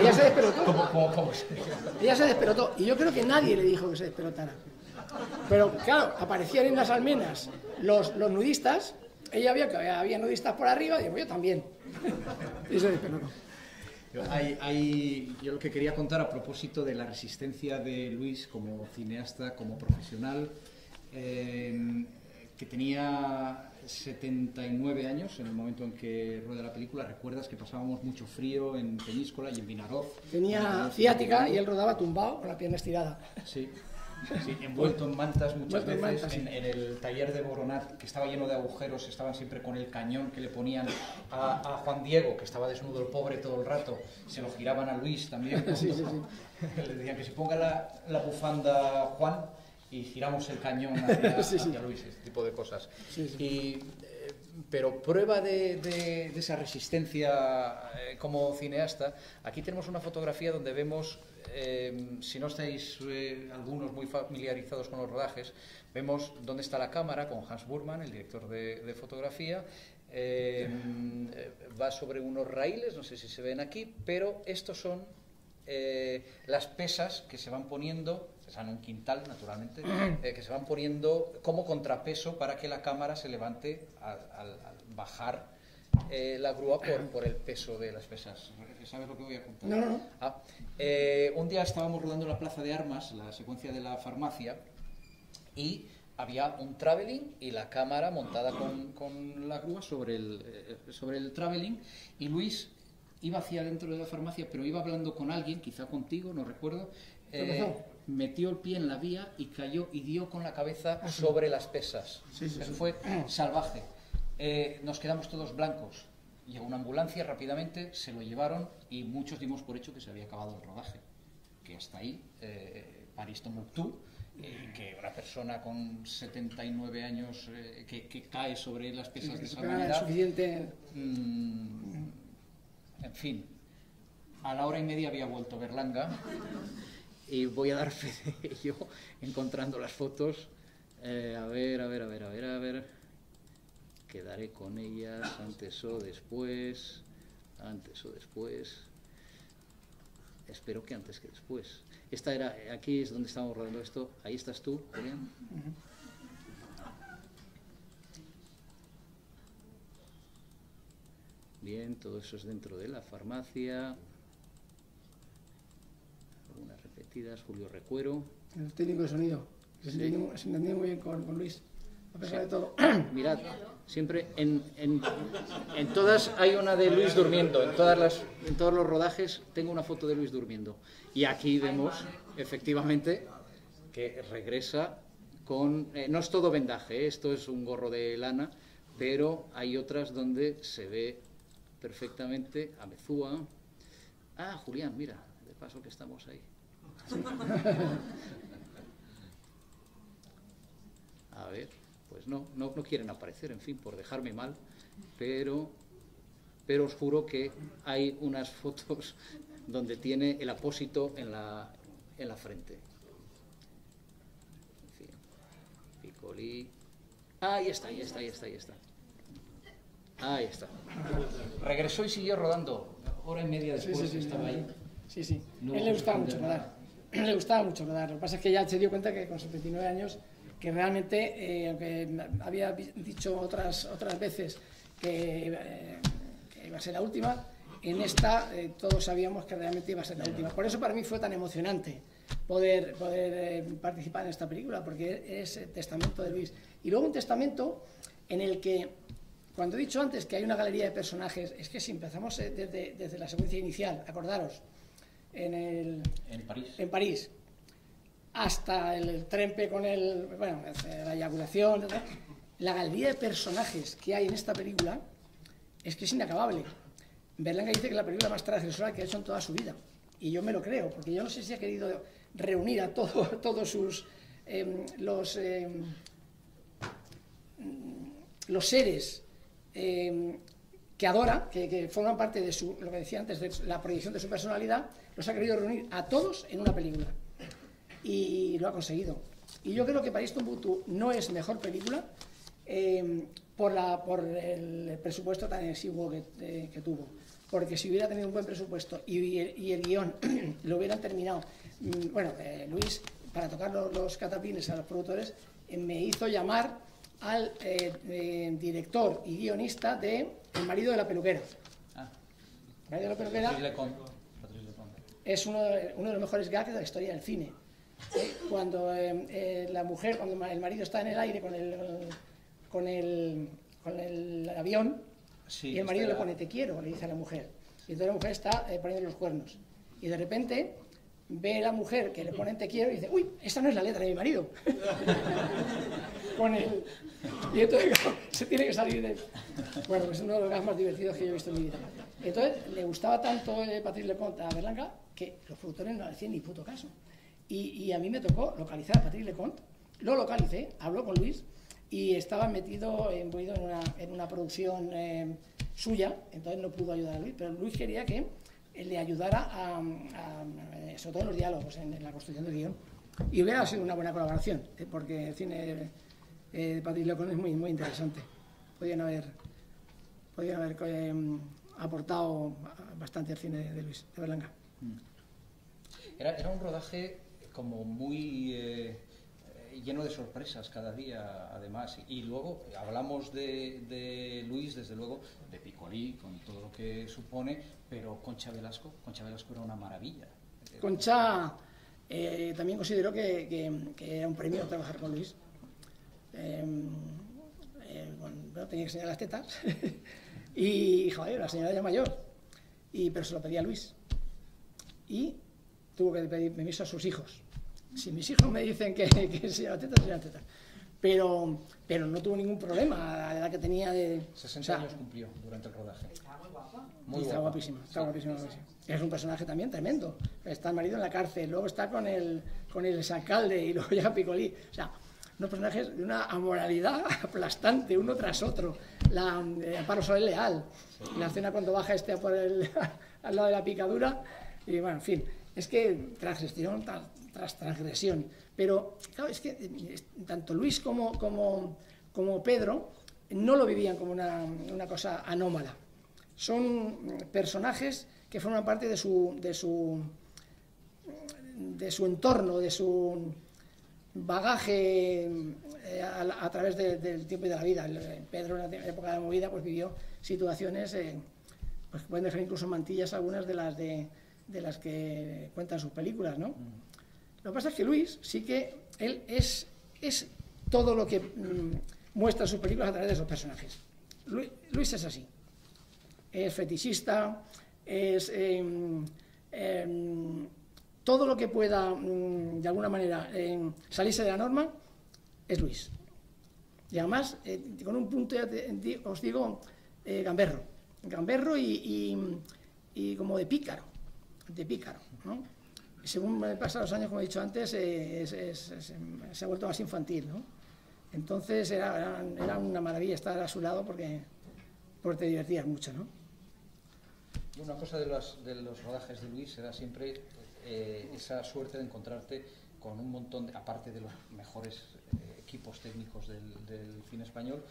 Ella se despelotó. ¿Cómo? Ella se despelotó, y yo creo que nadie le dijo que se despelotara. Pero claro, aparecían en las almenas los nudistas. Ella vio que había nudistas por arriba, y digo, yo también. Y se despelotó. Yo lo que quería contar a propósito de la resistencia de Luis como cineasta, como profesional, que tenía 79 años en el momento en que rueda la película. Recuerdas que pasábamos mucho frío en Peñíscola y en Vinaroz. Tenía ciática y él rodaba tumbado con la pierna estirada. Sí. Sí, envuelto en mantas muchas veces, en el taller de Boronat, que estaba lleno de agujeros, estaban siempre con el cañón que le ponían a Juan Diego, que estaba desnudo el pobre todo el rato, se lo giraban a Luis también, sí. Le decían que se ponga la bufanda Juan y giramos el cañón hacia Luis, ese tipo de cosas. Sí. Pero prueba de esa resistencia como cineasta, aquí tenemos una fotografía donde vemos, si no estáis algunos muy familiarizados con los rodajes, vemos dónde está la cámara con Hans Burman, el director de fotografía, va sobre unos raíles, no sé si se ven aquí, pero estos son las pesas que se van poniendo, en un quintal naturalmente, que se van poniendo como contrapeso para que la cámara se levante al bajar la grúa por el peso de las pesas. ¿Sabes lo que voy a contar? No. Un día estábamos rodando la Plaza de Armas, la secuencia de la farmacia, y había un travelling y la cámara montada con la grúa sobre el travelling, y Luis iba hacia adentro de la farmacia, pero iba hablando con alguien, quizá contigo, no recuerdo. Metió el pie en la vía y cayó y dio con la cabeza sobre las pesas. Eso fue salvaje. nos quedamos todos blancos. Llegó una ambulancia rápidamente, se lo llevaron y muchos dimos por hecho que se había acabado el rodaje. Que hasta ahí, París-Tombuctú, que una persona con 79 años que cae sobre las piezas de esa manera... suficiente... en fin, a la hora y media había vuelto Berlanga y voy a dar fe de ello encontrando las fotos. A ver... Quedaré con ellas antes o después. Espero que antes que después. Esta era, aquí es donde estábamos rodando esto. Ahí estás tú, Julián. Bien, todo eso es dentro de la farmacia. Algunas repetidas, Julio Recuero. El técnico de sonido. Sí. Se entendía muy bien con Luis. A pesar de todo. Mirad, siempre en todas hay una de Luis durmiendo, en todos los rodajes tengo una foto de Luis durmiendo. Y aquí vemos, efectivamente, que regresa con... no es todo vendaje, esto es un gorro de lana, pero hay otras donde se ve perfectamente a Mezúa. Ah, Julián, mira, de paso que estamos ahí. A ver... Pues no quieren aparecer, en fin, por dejarme mal, pero os juro que hay unas fotos donde tiene el apósito en la frente. En fin, Piccoli... Ah, ahí está. Ahí está. Regresó y siguió rodando, hora y media después estaba ahí. Sí. No, él le gustaba mucho rodar, Lo que pasa es que ya se dio cuenta que con 79 años... que realmente, aunque había dicho otras veces que iba a ser la última, en esta todos sabíamos que realmente iba a ser la última. Por eso para mí fue tan emocionante poder participar en esta película, porque es el testamento de Luis. Y luego un testamento en el que, cuando he dicho antes que hay una galería de personajes, es que si empezamos desde la secuencia inicial, acordaros, en París, hasta el trempe con la eyaculación, la galería de personajes que hay en esta película es que es inacabable. Berlanga dice que es la película más transgresora que ha hecho en toda su vida, y yo me lo creo, porque yo no sé si ha querido reunir a todos los seres que adora, que forman parte de su, lo que decía antes, de la proyección de su personalidad, los ha querido reunir a todos en una película. Y lo ha conseguido. Y yo creo que París-Tombuctú no es mejor película por el presupuesto tan exiguo que tuvo. Porque si hubiera tenido un buen presupuesto y el guión lo hubieran terminado... Luis, para tocar los cataplines a los productores, me hizo llamar al director y guionista de El marido de la peluquera. El marido de la peluquera es uno de los mejores gags de la historia del cine. Cuando el marido está en el aire con el avión, sí, y el marido le pone "te quiero", le dice a la mujer, y entonces la mujer está poniendo los cuernos, y de repente ve la mujer que le pone "te quiero" y dice "uy, esta no es la letra de mi marido". Y entonces se tiene que salir de él. Bueno, pues es uno de los gags más divertidos que yo he visto en mi vida. Entonces le gustaba tanto Patrick Leconte a Berlanga que los productores no le hacían ni puto caso. Y a mí me tocó localizar a Patrick Leconte, lo localicé, habló con Luis y estaba envuelto en una producción suya, entonces no pudo ayudar a Luis, pero Luis quería que le ayudara sobre todo en los diálogos, en la construcción del guión. Y hubiera sido una buena colaboración, porque el cine de Patrick Leconte es muy, muy interesante. Podían haber aportado bastante al cine de Luis, de Berlanga. Era un rodaje como muy lleno de sorpresas cada día, además. Y luego hablamos de Luis, desde luego, de Piccoli, con todo lo que supone, pero Concha Velasco era una maravilla. Concha también consideró que era un premio trabajar con Luis. Tenía que enseñar las tetas. Y, joder, la señora ya mayor. Pero se lo pedía a Luis. Y tuvo que pedir permiso a sus hijos. Si mis hijos me dicen que señora teta, Pero no tuvo ningún problema a la edad que tenía de... 60 años cumplió durante el rodaje. Estaba muy guapa. Está guapísima, está guapísima. Es un personaje también tremendo. Está el marido en la cárcel, luego está con el exalcalde y luego llega Piccoli. O sea, unos personajes de una amoralidad aplastante, uno tras otro. Amparo Soler Leal, la escena cuando baja este por al lado de la picadura. Y bueno, en fin, es que transgresión tras transgresión. Pero claro, es que tanto Luis como Pedro no lo vivían como una cosa anómala. Son personajes que forman parte de su entorno, de su bagaje a través del tiempo y de la vida. Pedro, en la época de la movida, pues vivió situaciones pues que pueden dejar incluso mantillas algunas de las que cuentan sus películas, ¿no? Lo que pasa es que Luis sí que él es todo lo que muestra sus películas a través de esos personajes. Luis es así, es fetichista, es todo lo que pueda de alguna manera salirse de la norma es Luis. Y además con un punto os digo gamberro y como de pícaro, ¿no? Según pasan los años, como he dicho antes, se ha vuelto más infantil, ¿no? Entonces era una maravilla estar a su lado porque te divertías mucho, ¿no? Una cosa de los rodajes de Luis era siempre esa suerte de encontrarte con un montón, aparte de los mejores equipos técnicos del cine español,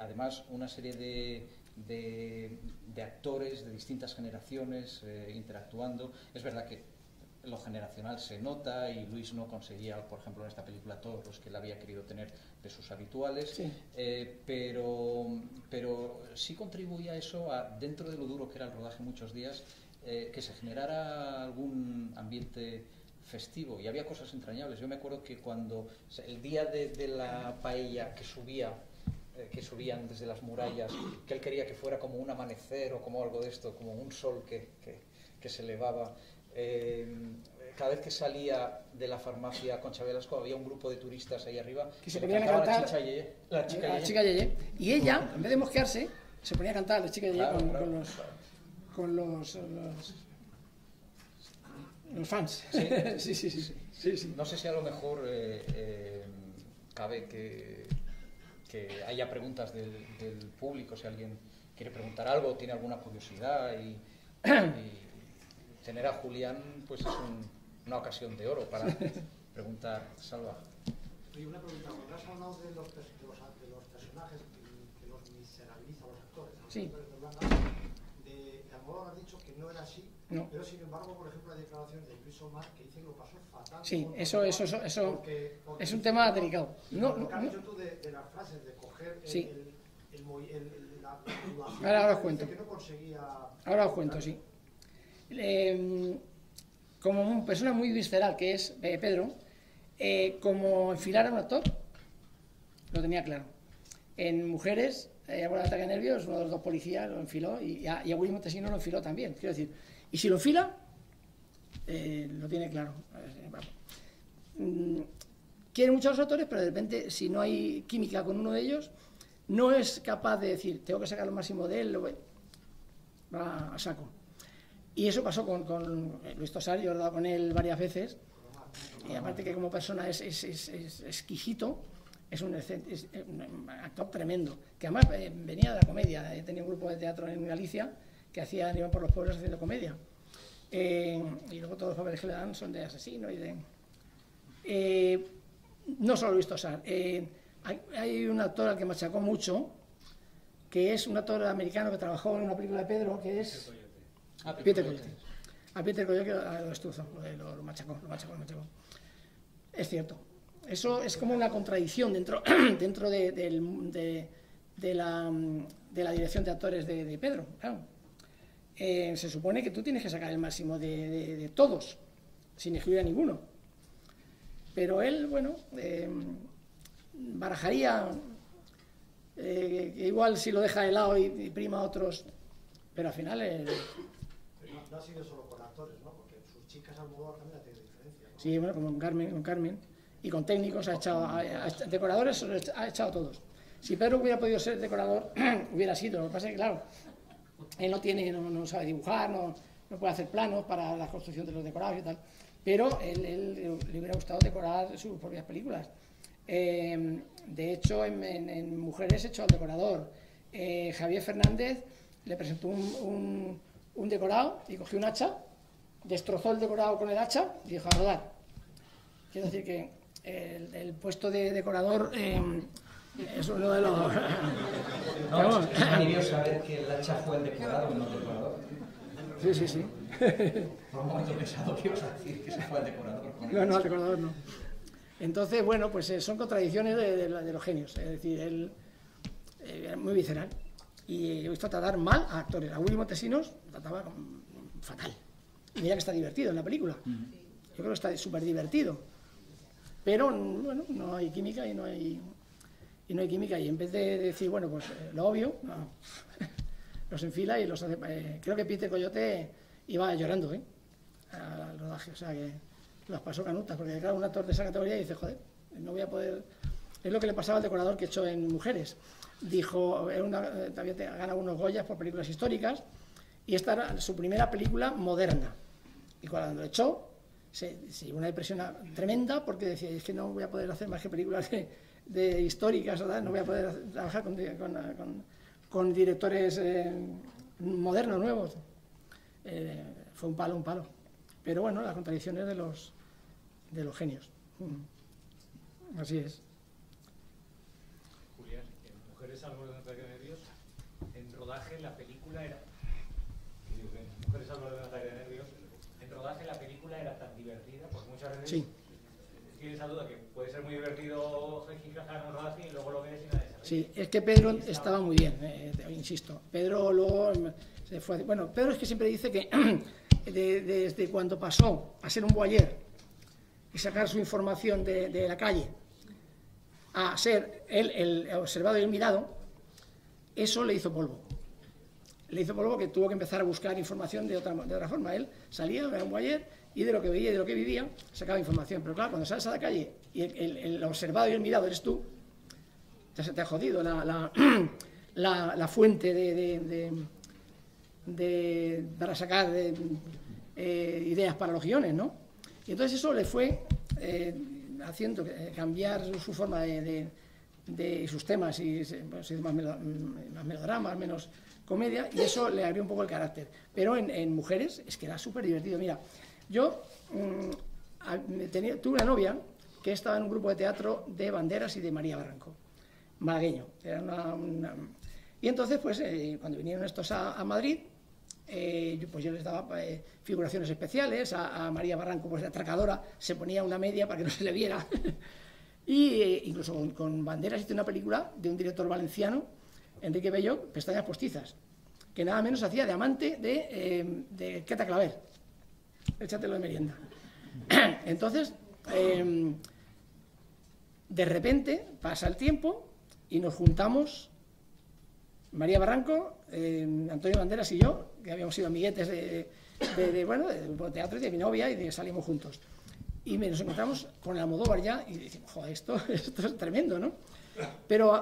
además una serie de actores de distintas generaciones interactuando. Es verdad que lo generacional se nota y Luis no conseguía, por ejemplo, en esta película todos los que él había querido tener de sus habituales, sí. Pero sí contribuía eso, dentro de lo duro que era el rodaje muchos días, que se generara algún ambiente festivo y había cosas entrañables. Yo me acuerdo que cuando el día de la paella que subían desde las murallas, que él quería que fuera como un amanecer o como algo de esto, como un sol que se elevaba. Cada vez que salía de la farmacia Concha Velasco había un grupo de turistas ahí arriba que se ponían a cantar la chica Yeye, y ella, en vez de mosquearse, se ponía a cantar la chica Yeye, claro, con los fans. ¿Sí? Sí. No sé si a lo mejor cabe que haya preguntas del público, si alguien quiere preguntar algo, tiene alguna curiosidad y tener a Julián pues es una ocasión de oro para preguntar. Salva. Oye, una pregunta. Cuando has hablado de los personajes que los miserabilizan los actores, a lo mejor has dicho que no era así, no. Pero sin embargo, por ejemplo, la declaración de Luis Omar, que dice que lo pasó fatal. Sí, eso porque es un tema delicado. Lo que has dicho tú de las frases, de coger la ahora os cuento. Que no conseguía... Ahora os cuento, sí. Como una persona muy visceral que es Pedro, como enfilar a un actor, lo tenía claro. En Mujeres a borde de un ataque de nervios, uno de los dos policías lo enfiló y a William Montesinos lo enfiló también, quiero decir. Y si lo enfila, lo tiene claro. Quiere mucho a los actores, pero de repente, si no hay química con uno de ellos, no es capaz de decir, tengo que sacar lo máximo de él, va a saco. Y eso pasó con Luis Tosar, yo he hablado con él varias veces, y aparte que como persona es exquisito, es un actor tremendo, que además venía de la comedia, tenía un grupo de teatro en Galicia que iban por los pueblos haciendo comedia, y luego todos los papeles que le dan son de asesino y de... no solo Luis Tosar, hay un actor al que machacó mucho, que es un actor americano que trabajó en una película de Pedro, que es... A Peter Coyote. A Peter Coyote lo estuzo, lo machacó. Es cierto. Eso es como una contradicción dentro de la dirección de actores de Pedro. Claro. Se supone que tú tienes que sacar el máximo de todos, sin excluir a ninguno. Pero él, bueno, barajaría, igual si lo deja de lado y prima a otros, pero al final... No ha sido solo con actores, ¿no? Porque sus chicas Almodóvar también tienen diferencia, ¿no? Sí, bueno, con Carmen. y con técnicos, ha echado decoradores, ha echado todos. Si Pedro hubiera podido ser decorador, hubiera sido. Lo que pasa es que, claro, él no tiene, no sabe dibujar, no puede hacer planos para la construcción de los decorados y tal, pero él le hubiera gustado decorar sus propias películas. De hecho, en Mujeres echó al decorador. Javier Fernández le presentó un decorado y cogió un hacha, destrozó el decorado con el hacha y dijo: a rodar. Quiero decir que el puesto de decorador es uno de los... No, es curioso saber que el hacha fue el decorado y no el decorador. Sí, sí, sí. Por un momento pensado que ibas a decir que se fue el decorador con el hacha. No, el decorador no. Entonces, bueno, pues son contradicciones de los genios. Es decir, él era muy visceral. Y he visto tratar mal a actores. A William Montesinos lo trataba fatal. Y mira que está divertido en la película. Yo creo que está súper divertido. Pero, bueno, no hay química y no hay química. Y en vez de decir, bueno, pues lo obvio, no, los enfila y los hace... creo que Peter Coyote iba llorando, al rodaje. O sea, que las pasó canutas. Porque, claro, un actor de esa categoría dice, joder, no voy a poder... Es lo que le pasaba al decorador que echó en Mujeres. Dijo, también gana unos Goyas por películas históricas, y esta era su primera película moderna. Y cuando lo echó, se llevó una depresión tremenda, porque decía, es que no voy a poder hacer más que películas de históricas, ¿verdad? No voy a poder trabajar con directores modernos, nuevos. Fue un palo. Pero bueno, las contradicciones de los genios. Así es. Mujeres a borde de un ataque de nervios, en rodaje la película era... Mujeres a borde de un ataque de nervios, en rodaje la película era tan divertida, porque muchas veces tienes la duda que puede ser muy divertido en rodaje y luego lo ves y nada de eso. Sí, es que Pedro estaba muy bien, insisto. Pedro luego se fue... Bueno, Pedro es que siempre dice que desde cuando pasó a ser un voyeur y sacar su información de la calle, a ser el observado y el mirado, eso le hizo polvo. Le hizo polvo que tuvo que empezar a buscar información de otra forma. Él salía, era un voyeur, y de lo que veía y de lo que vivía sacaba información. Pero claro, cuando sales a la calle y el observado y el mirado eres tú, ya se te ha jodido la fuente para sacar ideas para los guiones, ¿no? Y entonces eso le fue... haciendo cambiar su forma de sus temas y pues, más melodramas, menos comedia, y eso le abrió un poco el carácter. Pero en Mujeres es que era súper divertido. Mira, yo tuve una novia que estaba en un grupo de teatro de Banderas y de María Barranco, malagueño. Era y entonces, pues, cuando vinieron estos a Madrid, pues yo les daba figuraciones especiales a María Barranco, pues atracadora, se ponía una media para que no se le viera. Y incluso con Banderas hice una película de un director valenciano, Enrique Bello, Pestañas postizas, que nada menos hacía de amante de Cata Claver. Échatelo de merienda. Entonces, de repente pasa el tiempo y nos juntamos María Barranco, Antonio Banderas y yo, que habíamos sido amiguetes de teatro y de mi novia, y salimos juntos. Y nos encontramos con Almodóvar ya, y decimos, joder, esto es tremendo, ¿no? Pero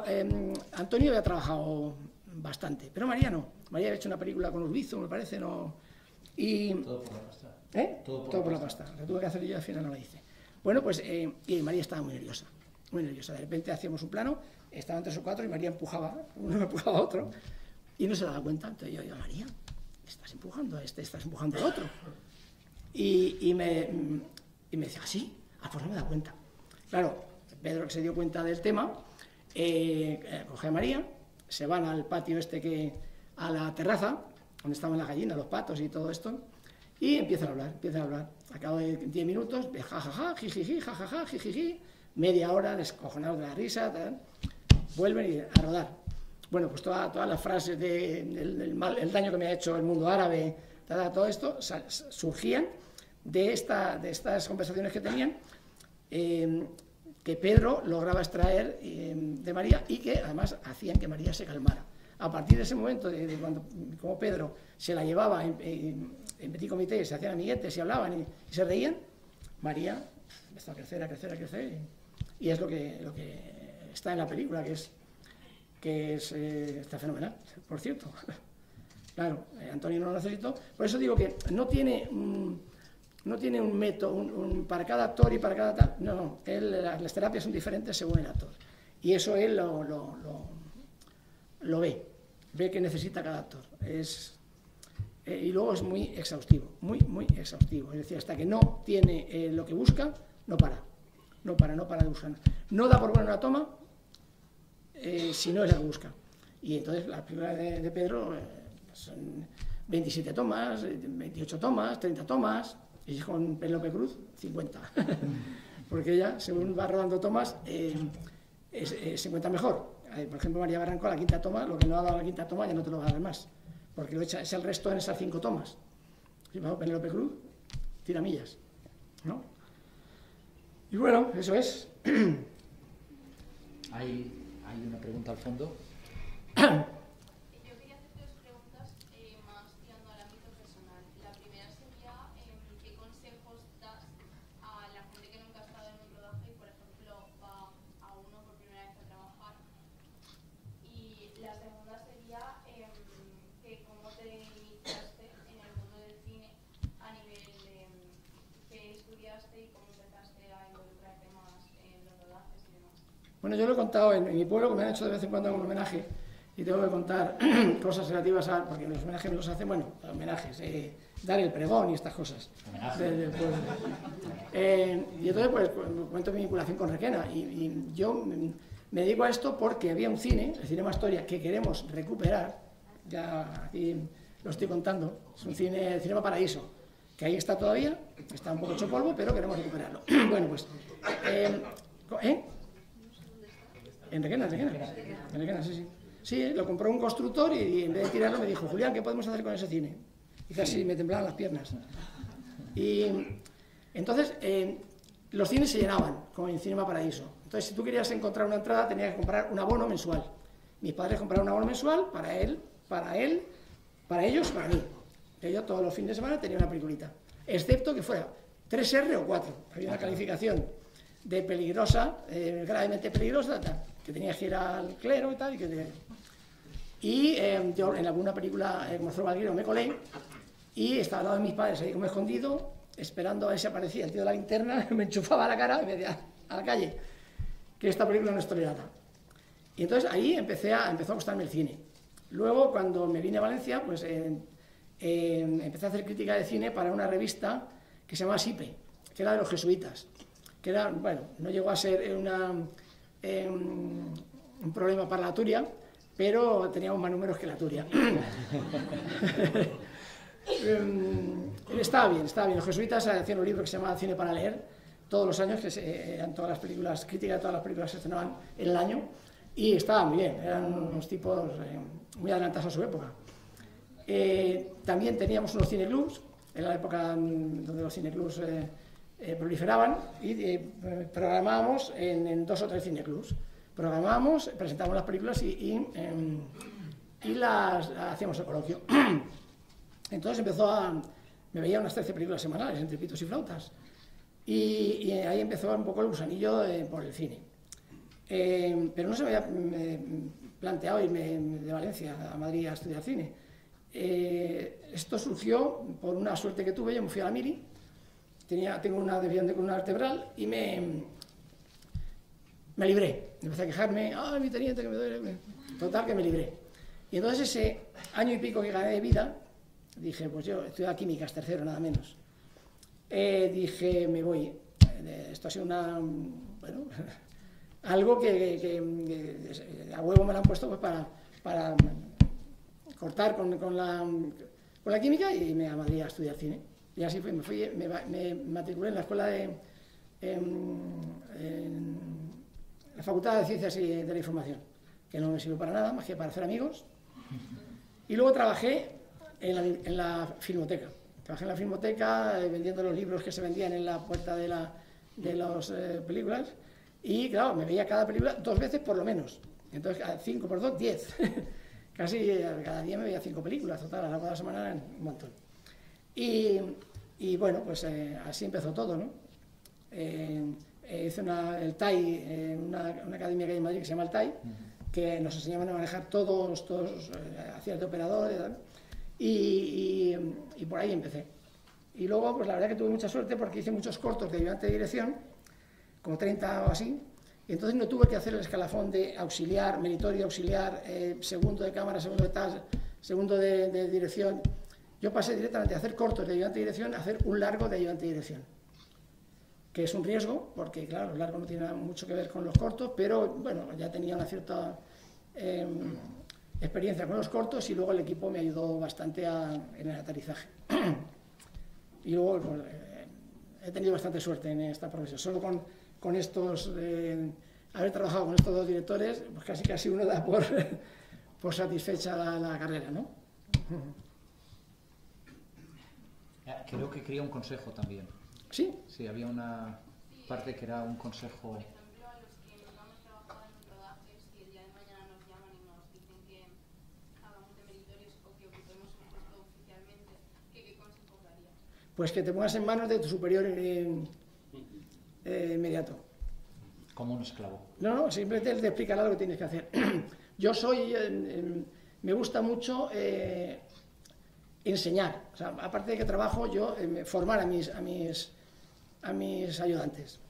Antonio había trabajado bastante, pero María no. María había hecho una película con Urbizo, me parece, ¿no? Y, todo por la pasta. ¿Eh? Todo por la pasta. La tuve que hacer yo, al final no la hice. Bueno, pues, y María estaba muy nerviosa, muy nerviosa. De repente hacíamos un plano, estaban tres o cuatro y María empujaba, uno empujaba a otro, y no se daba cuenta. Entonces yo digo, María, estás empujando a este, estás empujando al otro. Y me decía, sí, pues no me da cuenta. Claro, Pedro, que se dio cuenta del tema, coge a María, se van al patio a la terraza, donde estaban las gallinas, los patos y todo esto, y empiezan a hablar. Al cabo de 10 minutos, jajaja, jijiji, jajaja, jijiji, media hora, descojonados de la risa, tal. Vuelven a rodar. Bueno, pues todas las frases del daño que me ha hecho el mundo árabe, todo esto, surgían de estas conversaciones que tenían, que Pedro lograba extraer de María, y que además hacían que María se calmara. A partir de ese momento, como Pedro se la llevaba en petit comité, se hacían amiguetes, se hablaban y se reían, María empezó a crecer, a crecer, a crecer, y es lo que está en la película, que está fenomenal, por cierto. Claro, Antonio no lo necesitó, por eso digo que no tiene, no tiene un método para cada actor y para cada tal, no, no, las terapias son diferentes según el actor, y eso él lo ve que necesita cada actor, y luego es muy exhaustivo, muy exhaustivo, es decir, hasta que no tiene lo que busca, no para de buscar, no da por buena una toma si no es la que busca, y entonces la película de Pedro son 27 tomas, 28 tomas, 30 tomas, y con Penélope Cruz 50, porque ella según va rodando tomas se encuentra mejor. Por ejemplo, María Barranco, a la quinta toma, lo que no ha dado a la quinta toma ya no te lo va a dar más, porque lo echa, es el resto en esas 5 tomas. Y luego Penélope Cruz tira millas, ¿no? Y bueno, eso es. Hay una pregunta al fondo. Bueno, yo lo he contado en mi pueblo, que me han hecho de vez en cuando un homenaje, y tengo que contar cosas relativas a... porque los homenajes me los hacen, bueno, homenajes, dar el pregón y estas cosas. Y entonces, pues, cuento mi vinculación con Requena, y yo me dedico a esto porque había un cine, el Cinema Historia, que queremos recuperar, ya aquí lo estoy contando, es un cine, el Cinema Paraíso, que ahí está todavía, está un poco hecho polvo, pero queremos recuperarlo. Bueno, pues... En Requena, sí, sí. Sí, lo compró un constructor y en vez de tirarlo me dijo: Julián, ¿qué podemos hacer con ese cine? Y casi me temblaban las piernas. Y entonces, los cines se llenaban con el Cinema Paraíso. Entonces, si tú querías encontrar una entrada, tenías que comprar un abono mensual. Mis padres compraron un abono mensual para ellos, para mí. Yo todos los fines de semana tenía una peliculita, excepto que fuera 3R o 4. Había una calificación de peligrosa, gravemente peligrosa, tal, que tenías que ir al clero y tal. Y yo en alguna película, como Zorro Valguero, me colé y estaba al lado de mis padres, ahí como escondido, esperando a ver si aparecía el tío de la linterna, me enchufaba la cara y me decía: a la calle, que esta película no es tolerada. Y entonces ahí empezó a gustarme el cine. Luego, cuando me vine a Valencia, pues empecé a hacer crítica de cine para una revista que se llamaba SIPE, que era de los jesuitas, que era, bueno, no llegó a ser un problema para la Turia, pero teníamos más números que la Turia. Estaba bien. Los jesuitas hacían un libro que se llamaba Cine para leer, todos los años, que eran todas las películas críticas, todas las películas que se estrenaban en el año, y estaban muy bien, eran unos tipos muy adelantados a su época. También teníamos unos cineclubs, en la época donde los cineclubs... proliferaban, y programábamos en 2 o 3 cineclubs. Programábamos, presentábamos las películas y las hacíamos el coloquio. Entonces me veía unas 13 películas semanales, entre pitos y flautas. Y ahí empezó un poco el gusanillo por el cine. Pero no se me había planteado irme de Valencia a Madrid a estudiar cine. Esto surgió por una suerte que tuve. Yo me fui a la Mili. Tengo una desviación de columna vertebral y me libré. Empecé a quejarme: ¡ay, mi teniente, que me duele! Total, que me libré. Y entonces ese año y pico que gané de vida, dije, pues yo estudiaba químicas, tercero, nada menos. Dije, me voy. Esto ha sido bueno, algo que a huevo me lo han puesto, pues, para cortar con la química, y me amaría a estudiar cine. Y así fue, me matriculé en la escuela en la Facultad de Ciencias y de la Información, que no me sirvió para nada más que para hacer amigos. Y luego trabajé en la Filmoteca. Trabajé en la Filmoteca vendiendo los libros que se vendían en la puerta de las películas. Y claro, me veía cada película 2 veces por lo menos. Entonces, 5 por 2, 10. Casi cada día me veía 5 películas, total, a la cuarta semana eran un montón. Y bueno, pues así empezó todo, ¿no? hice el TAI, una academia que hay en Madrid que se llama el TAI, que nos enseñaban a manejar todos hacías de operador y tal, y por ahí empecé. Y luego, pues la verdad que tuve mucha suerte porque hice muchos cortos de ayudante de dirección, como 30 o así, y entonces no tuve que hacer el escalafón de auxiliar, meritorio auxiliar, segundo de cámara, segundo de tal, segundo de dirección. Yo pasé directamente a hacer cortos de ayudante de dirección a hacer un largo de ayudante de dirección, que es un riesgo, porque claro, los largos no tienen mucho que ver con los cortos, pero bueno, ya tenía una cierta experiencia con los cortos y luego el equipo me ayudó bastante en el aterrizaje. Y luego pues, he tenido bastante suerte en esta profesión, solo con estos, haber trabajado con estos dos directores, pues casi uno da por satisfecha la carrera, ¿no? Creo que quería un consejo también. ¿Sí? Sí, había una parte que era un consejo. Por ejemplo, a los que no hemos trabajado en rodajes y el día de mañana nos llaman y nos dicen que hagamos de meritorios o que ocupemos un puesto oficialmente, ¿qué consejo darías? Pues que te pongas en manos de tu superior inmediato. Como un esclavo. No, simplemente te explicará lo que tienes que hacer. Yo soy, me gusta mucho enseñar, o sea, aparte de que trabajo yo, formar a mis ayudantes.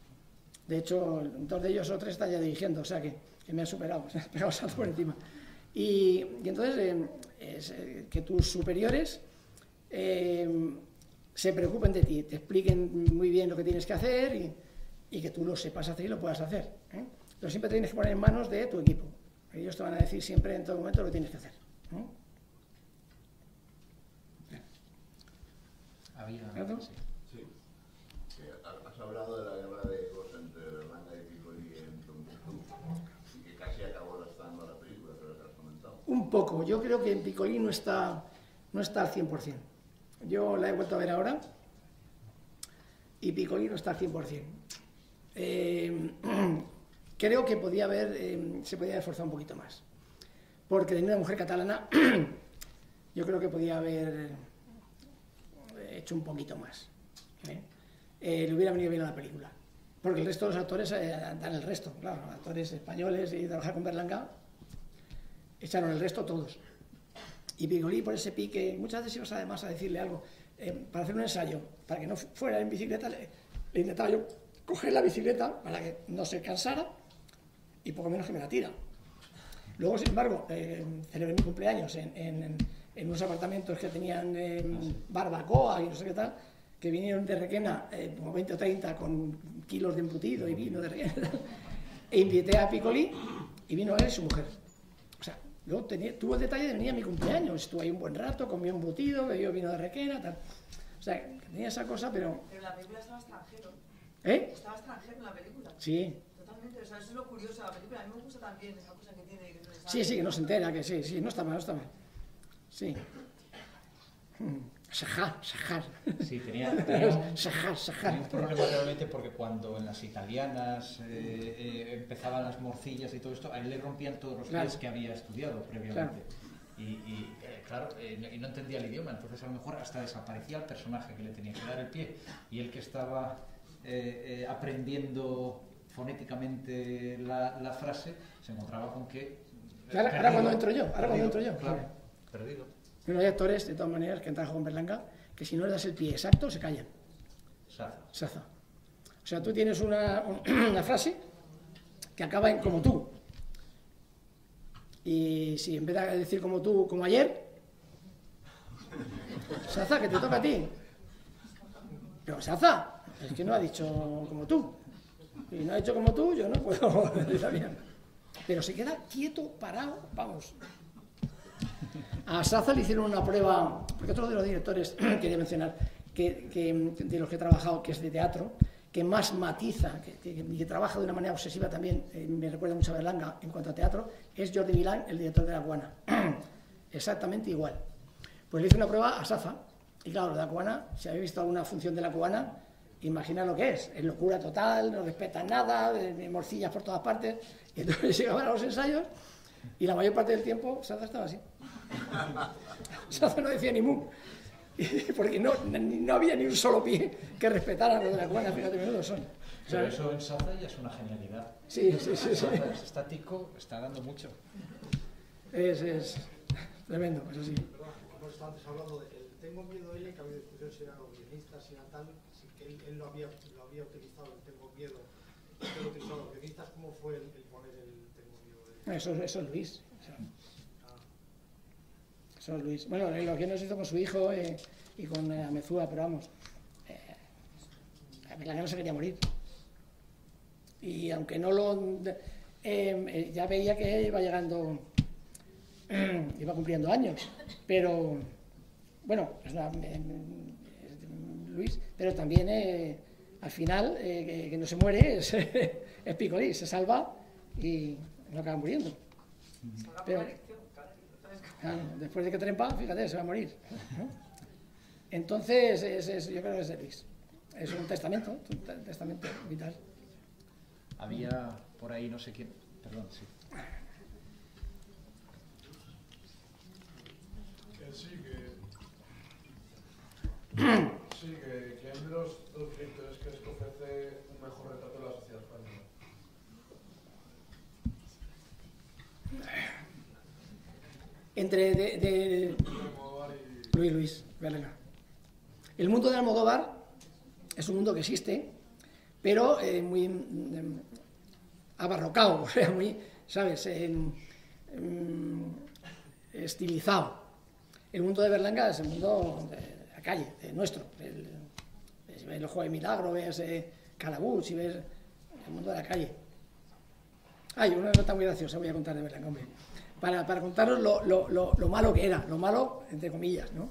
De hecho, dos de ellos o tres están ya dirigiendo, o sea que me han superado, me han pegado salto por encima. Y entonces, que tus superiores se preocupen de ti, te expliquen muy bien lo que tienes que hacer y que tú lo sepas hacer y lo puedas hacer, ¿eh? Pero siempre tienes que poner en manos de tu equipo. Ellos te van a decir siempre, en todo momento, lo que tienes que hacer, ¿eh? Sí. Has hablado de la guerra de egos entre Berlanga y Piccoli en Tombuctú, y que casi acabó arrastrando la película, pero te has comentado. Un poco. Yo creo que en Piccoli no está al 100%. Yo la he vuelto a ver ahora y Piccoli no está al 100%. Creo que se podía haber forzado un poquito más, porque teniendo una mujer catalana, yo creo que podía haber hecho un poquito más, ¿eh? Le hubiera venido bien a la película, porque el resto de los actores dan el resto, claro, actores españoles y trabajar con Berlanga, echaron el resto todos. Y Piccoli por ese pique, muchas veces ibas además a decirle algo, para hacer un ensayo, para que no fuera en bicicleta, le intentaba yo coger la bicicleta para que no se cansara y poco menos que me la tira. Luego, sin embargo, celebré mi cumpleaños en unos apartamentos que tenían barbacoa y no sé qué tal, que vinieron de Requena, como 20 o 30, con kilos de embutido y vino de Requena, e invité a Piccoli y vino él y su mujer. O sea, luego tuvo el detalle de venir a mi cumpleaños, estuvo ahí un buen rato, comió embutido, bebió vino de Requena, tal. O sea, tenía esa cosa, pero... Pero la película estaba extranjero. ¿Eh? Estaba extranjero en la película. Sí. Totalmente, o sea, eso es lo curioso de la película. A mí me gusta también esa cosa que tiene... Que no sí, sí, que no se entera, que sí, no está mal, no está mal. Sí. Sajar. Sí, tenía un problema realmente porque cuando en las italianas empezaban las morcillas y todo esto, a él le rompían todos los pies que había estudiado previamente. Claro. Y no entendía el idioma, entonces a lo mejor hasta desaparecía el personaje que le tenía que dar el pie. Y él que estaba aprendiendo fonéticamente la frase, se encontraba con que... Claro, ahora cuando entro yo. Claro. Perdido. Pero hay actores, de todas maneras, que han trabajado con Berlanga, que si no les das el pie exacto, se callan. Saza. O sea, tú tienes una frase que acaba en como tú. Y si en vez de decir como tú, como ayer, Saza, que te toca a ti. Pero Saza, es que no ha dicho como tú. Y no ha dicho como tú, yo no puedo. Pero se queda quieto, parado, vamos. A Saza le hicieron una prueba, porque otro de los directores, quería mencionar, de los que he trabajado, que es de teatro, que más matiza, que trabaja de una manera obsesiva también, me recuerda mucho a Berlanga en cuanto a teatro, es Jordi Milán, el director de La Cuana. Exactamente igual. Pues le hice una prueba a Saza, y claro, La Cuana, si habéis visto alguna función de La Cuana, imagina lo que es locura total, no respetan nada, morcillas por todas partes, y entonces llegaban a los ensayos, y la mayor parte del tiempo Saza estaba así. Saza no decía ni mu. porque no había ni un solo pie que respetara lo de La Cuana, fíjate, menudo son. Pero eso en Saza ya es una genialidad. Sí, sí, sí. Sí. Es estático, está dando mucho. Es tremendo, eso sí. Vamos antes hablando de él. Tengo miedo de él, que había discusión si eran los guionistas, si era tal, si que él lo había utilizado, el tengo miedo. Pero utilizado los guionistas, ¿cómo fue el poner el tengo miedo de él? Eso es Luis. Eso es Luis. Bueno, lo que nos hizo con su hijo y con Mezúa, pero vamos, Berlanga no se quería morir. Y aunque no lo... ya veía que iba llegando... iba cumpliendo años, pero... Bueno, es Luis, pero también al final, que no se muere, es Piccoli, se salva y no acaba muriendo. Pero, claro, después de que trepa, fíjate, se va a morir. Entonces, yo creo que es de Luis. Es un testamento vital. Había por ahí no sé quién... Perdón, sí. Que sí, que hay de los dos directores que ofrece un mejor retrato de la sociedad española. Entre Luis Berlanga. El mundo de Almodóvar es un mundo que existe, pero muy abarrocado, muy, ¿sabes?, estilizado. El mundo de Berlanga es el mundo de la calle, nuestro. Si ves El Juego de Milagro, ves Calabús, si ves el mundo de la calle. Hay una nota muy graciosa, voy a contar de Berlanga, hombre. Para contaros lo malo que era, lo malo, entre comillas, ¿no?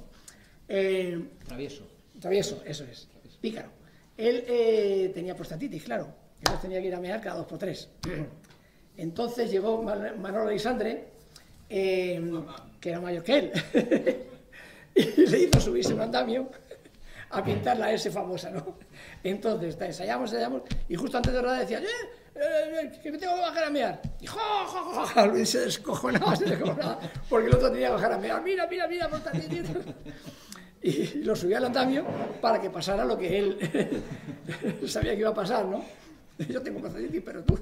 Travieso. Travieso, eso es. Pícaro. Él tenía prostatitis, claro. Entonces tenía que ir a mear cada 2 por 3. Entonces llegó Manolo Lisandre, que era mayor que él, y le hizo subirse un andamio a pintar la S famosa, ¿no? Entonces ensayamos, y justo antes de rodar decía, que me tengo que bajar a mear. Y ¡jo! Luis se descojonaba, porque el otro tenía que bajar a mear. Mira, prostatitis. Y lo subí al andamio para que pasara lo que él sabía que iba a pasar, ¿no? Yo tengo prostatitis, pero tú...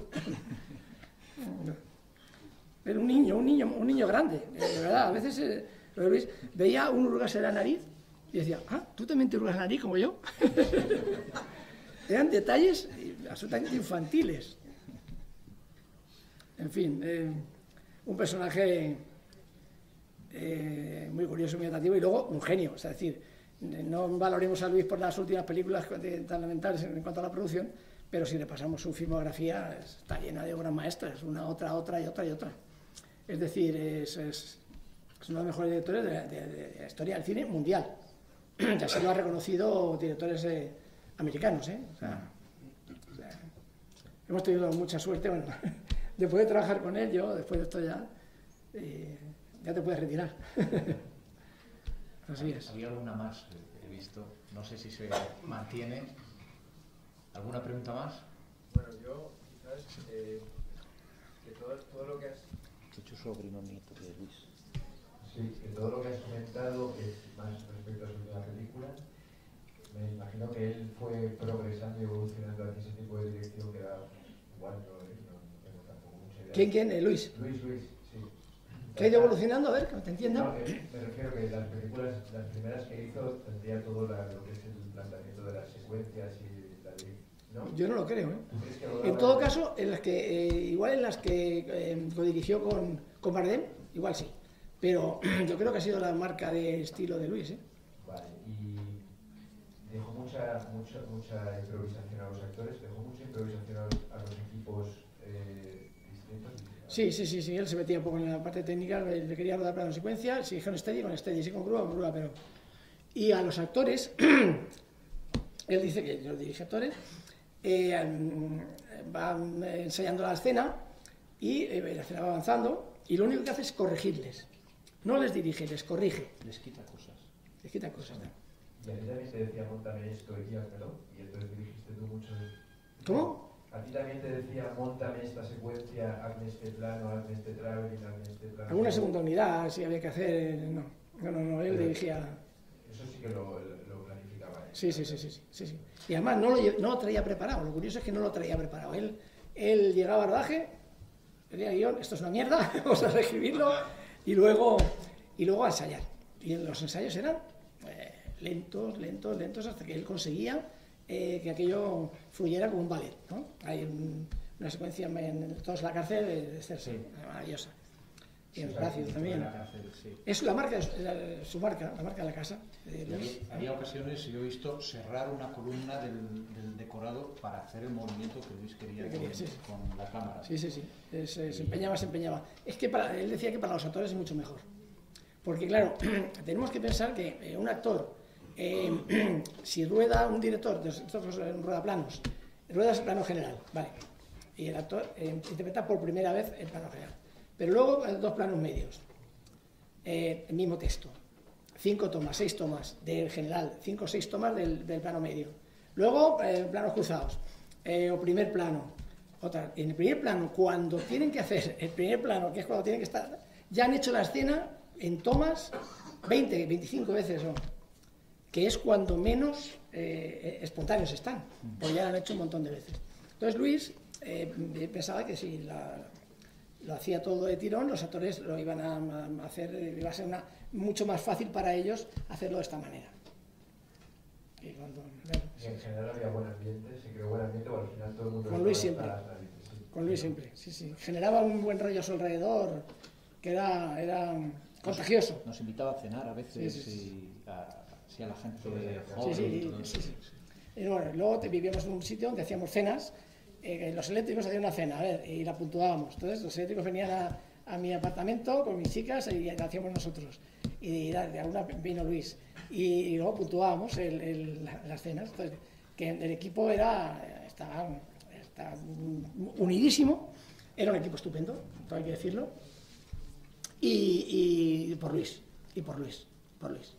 Era un niño grande, de verdad. A veces Luis veía un hurgarse la nariz y decía, ah, ¿tú también te hurgas la nariz como yo? Eran detalles absolutamente infantiles. En fin, un personaje... muy curioso, muy atractivo y luego un genio, es decir, no valoremos a Luis por las últimas películas tan lamentables en cuanto a la producción, pero si repasamos su filmografía está llena de obras maestras, una, otra y otra. Es decir, es uno de los mejores directores de la historia del cine mundial. Ya se lo ha reconocido directores americanos, o sea, hemos tenido mucha suerte, bueno, después de trabajar con él, yo después de esto ya te puedes retirar. Así es. Había alguna más, he visto. No sé si se mantiene. ¿Alguna pregunta más? Bueno, yo, quizás, que todo lo que has... Hecho sobrino nieto de Luis. Sí, que todo lo que has comentado, que es más respecto a su película, me imagino que él fue progresando y evolucionando hacia ese tipo de dirección que era igual, no tengo tampoco mucha idea. ¿Quién? ¿Luis? Luis. ¿Qué ha ido evolucionando? A ver, que te entienda. No, me refiero que las películas, las primeras que hizo, tendría todo lo que es el planteamiento de las secuencias y la... ¿No? Yo no lo creo, ¿eh? En todo caso, en las que, igual en las que codirigió con Bardem, igual sí. Pero yo creo que ha sido la marca de estilo de Luis, ¿eh? Vale, y dejó mucha improvisación a los actores, dejó mucha improvisación a los equipos... Sí, él se metía un poco en la parte técnica, le quería rodar plano en secuencia, si con steady, si con grúa, pero... Y a los actores, él dice que los dirige actores, va ensayando la escena y la escena va avanzando y lo único que hace es corregirles. No les dirige, les corrige. Les quita cosas. Les quita cosas, ¿no? Y a ti también te decía, montame esto y házmelo, y entonces dirigiste tú mucho... ¿Cómo? A ti también te decía, montame esta secuencia, hazme este plano, hazme este traveling, hazme este plano. Alguna segunda unidad, si había que hacer, no. Él dirigía. Eso sí sí que lo planificaba él. Sí, sí, sí, sí, sí, sí, sí. Y además no lo traía preparado. Lo curioso es que no lo traía preparado. Él llegaba al rodaje, tenía guión, esto es una mierda, vamos a reescribirlo, y luego a ensayar. Y los ensayos eran lentos, lentos, lentos, hasta que él conseguía que aquello fluyera como un ballet, ¿no? Hay una secuencia en Todos en la cárcel de Cersei, sí, maravillosa. Y en Palacio también. Cárcel, sí. Es la marca, su marca, la marca de la casa. Había ocasiones, yo he visto, cerrar una columna del decorado para hacer el movimiento que Luis quería con la cámara. Sí, sí, sí. Se empeñaba. Es que él decía que para los actores es mucho mejor. Porque, claro, tenemos que pensar que un actor, si rueda un director, nosotros rueda planos, rueda el plano general, vale. Y el actor interpreta por primera vez el plano general. Pero luego dos planos medios, el mismo texto, 5 tomas, 6 tomas del general, 5 o 6 tomas del plano medio. Luego planos cruzados, o primer plano, otra. En el primer plano, cuando tienen que hacer el primer plano, que es cuando tienen que estar, ya han hecho la escena en tomas 20, 25 veces, ¿no? Que es cuando menos espontáneos están, porque ya lo han hecho un montón de veces. Entonces Luis pensaba que si lo hacía todo de tirón, los actores lo iban a hacer, iba a ser mucho más fácil para ellos hacerlo de esta manera. Y en general había buen ambiente, se creó buen ambiente, al final todo el mundo... Con Luis siempre, con Luis siempre, sí, sí. Generaba un buen rollo a su alrededor, que era contagioso. Nos invitaba a cenar a veces, sí, sí, sí. Y a la gente joven. Sí, sí, sí, sí. Y bueno, luego vivíamos en un sitio donde hacíamos cenas. Los eléctricos hacían una cena, y la puntuábamos. Entonces los eléctricos venían a mi apartamento con mis chicas y la hacíamos nosotros. Y de alguna vino Luis. Y luego puntuábamos las cenas. Entonces, que el equipo estaba unidísimo. Era un equipo estupendo, hay que decirlo. Y por Luis, y por Luis, por Luis.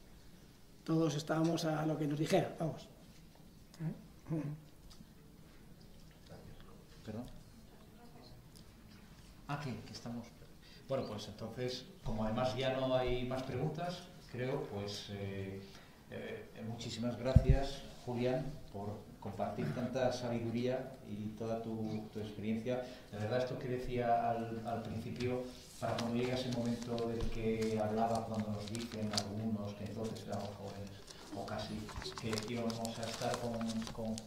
Todos estábamos a lo que nos dijera, vamos. ¿Perdón? Ah, que estamos... Bueno, pues entonces, como además ya no hay más preguntas, creo, pues muchísimas gracias, Julián, por compartir tanta sabiduría y toda tu experiencia. De verdad, esto que decía al principio, para cuando llega ese momento del que hablaba, cuando nos dicen algunos que entonces éramos jóvenes, o casi, que íbamos a estar con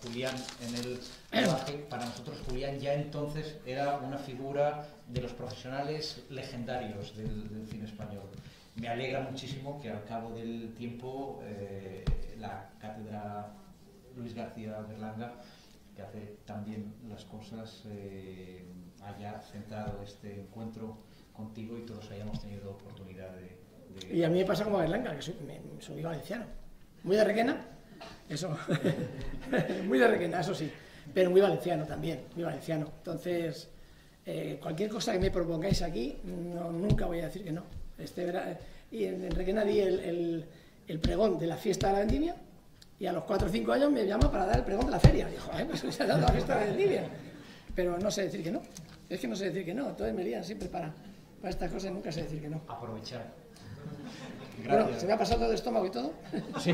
Julián en el rodaje. Para nosotros Julián ya entonces era una figura de los profesionales legendarios del cine español. Me alegra muchísimo que al cabo del tiempo la cátedra Luis García Berlanga, que hace también las cosas, haya centrado este encuentro contigo y todos hayamos tenido oportunidad de... Y a mí me pasa como a Berlanga, que soy valenciano. Muy de Requena, eso, muy de Requena, eso sí, pero muy valenciano también, muy valenciano. Entonces, cualquier cosa que me propongáis aquí, nunca voy a decir que no. Y en Requena di el pregón de la fiesta de la vendimia, y a los 4 o 5 años me llama para dar el pregón de la feria. Dijo, pues se ha dado la fiesta de la vendimia. Pero no sé decir que no, es que no sé decir que no, entonces me lían siempre para estas cosas, nunca sé decir que no. Aprovechar. Gracias. Bueno, ¿se me ha pasado todo el estómago y todo? Sí.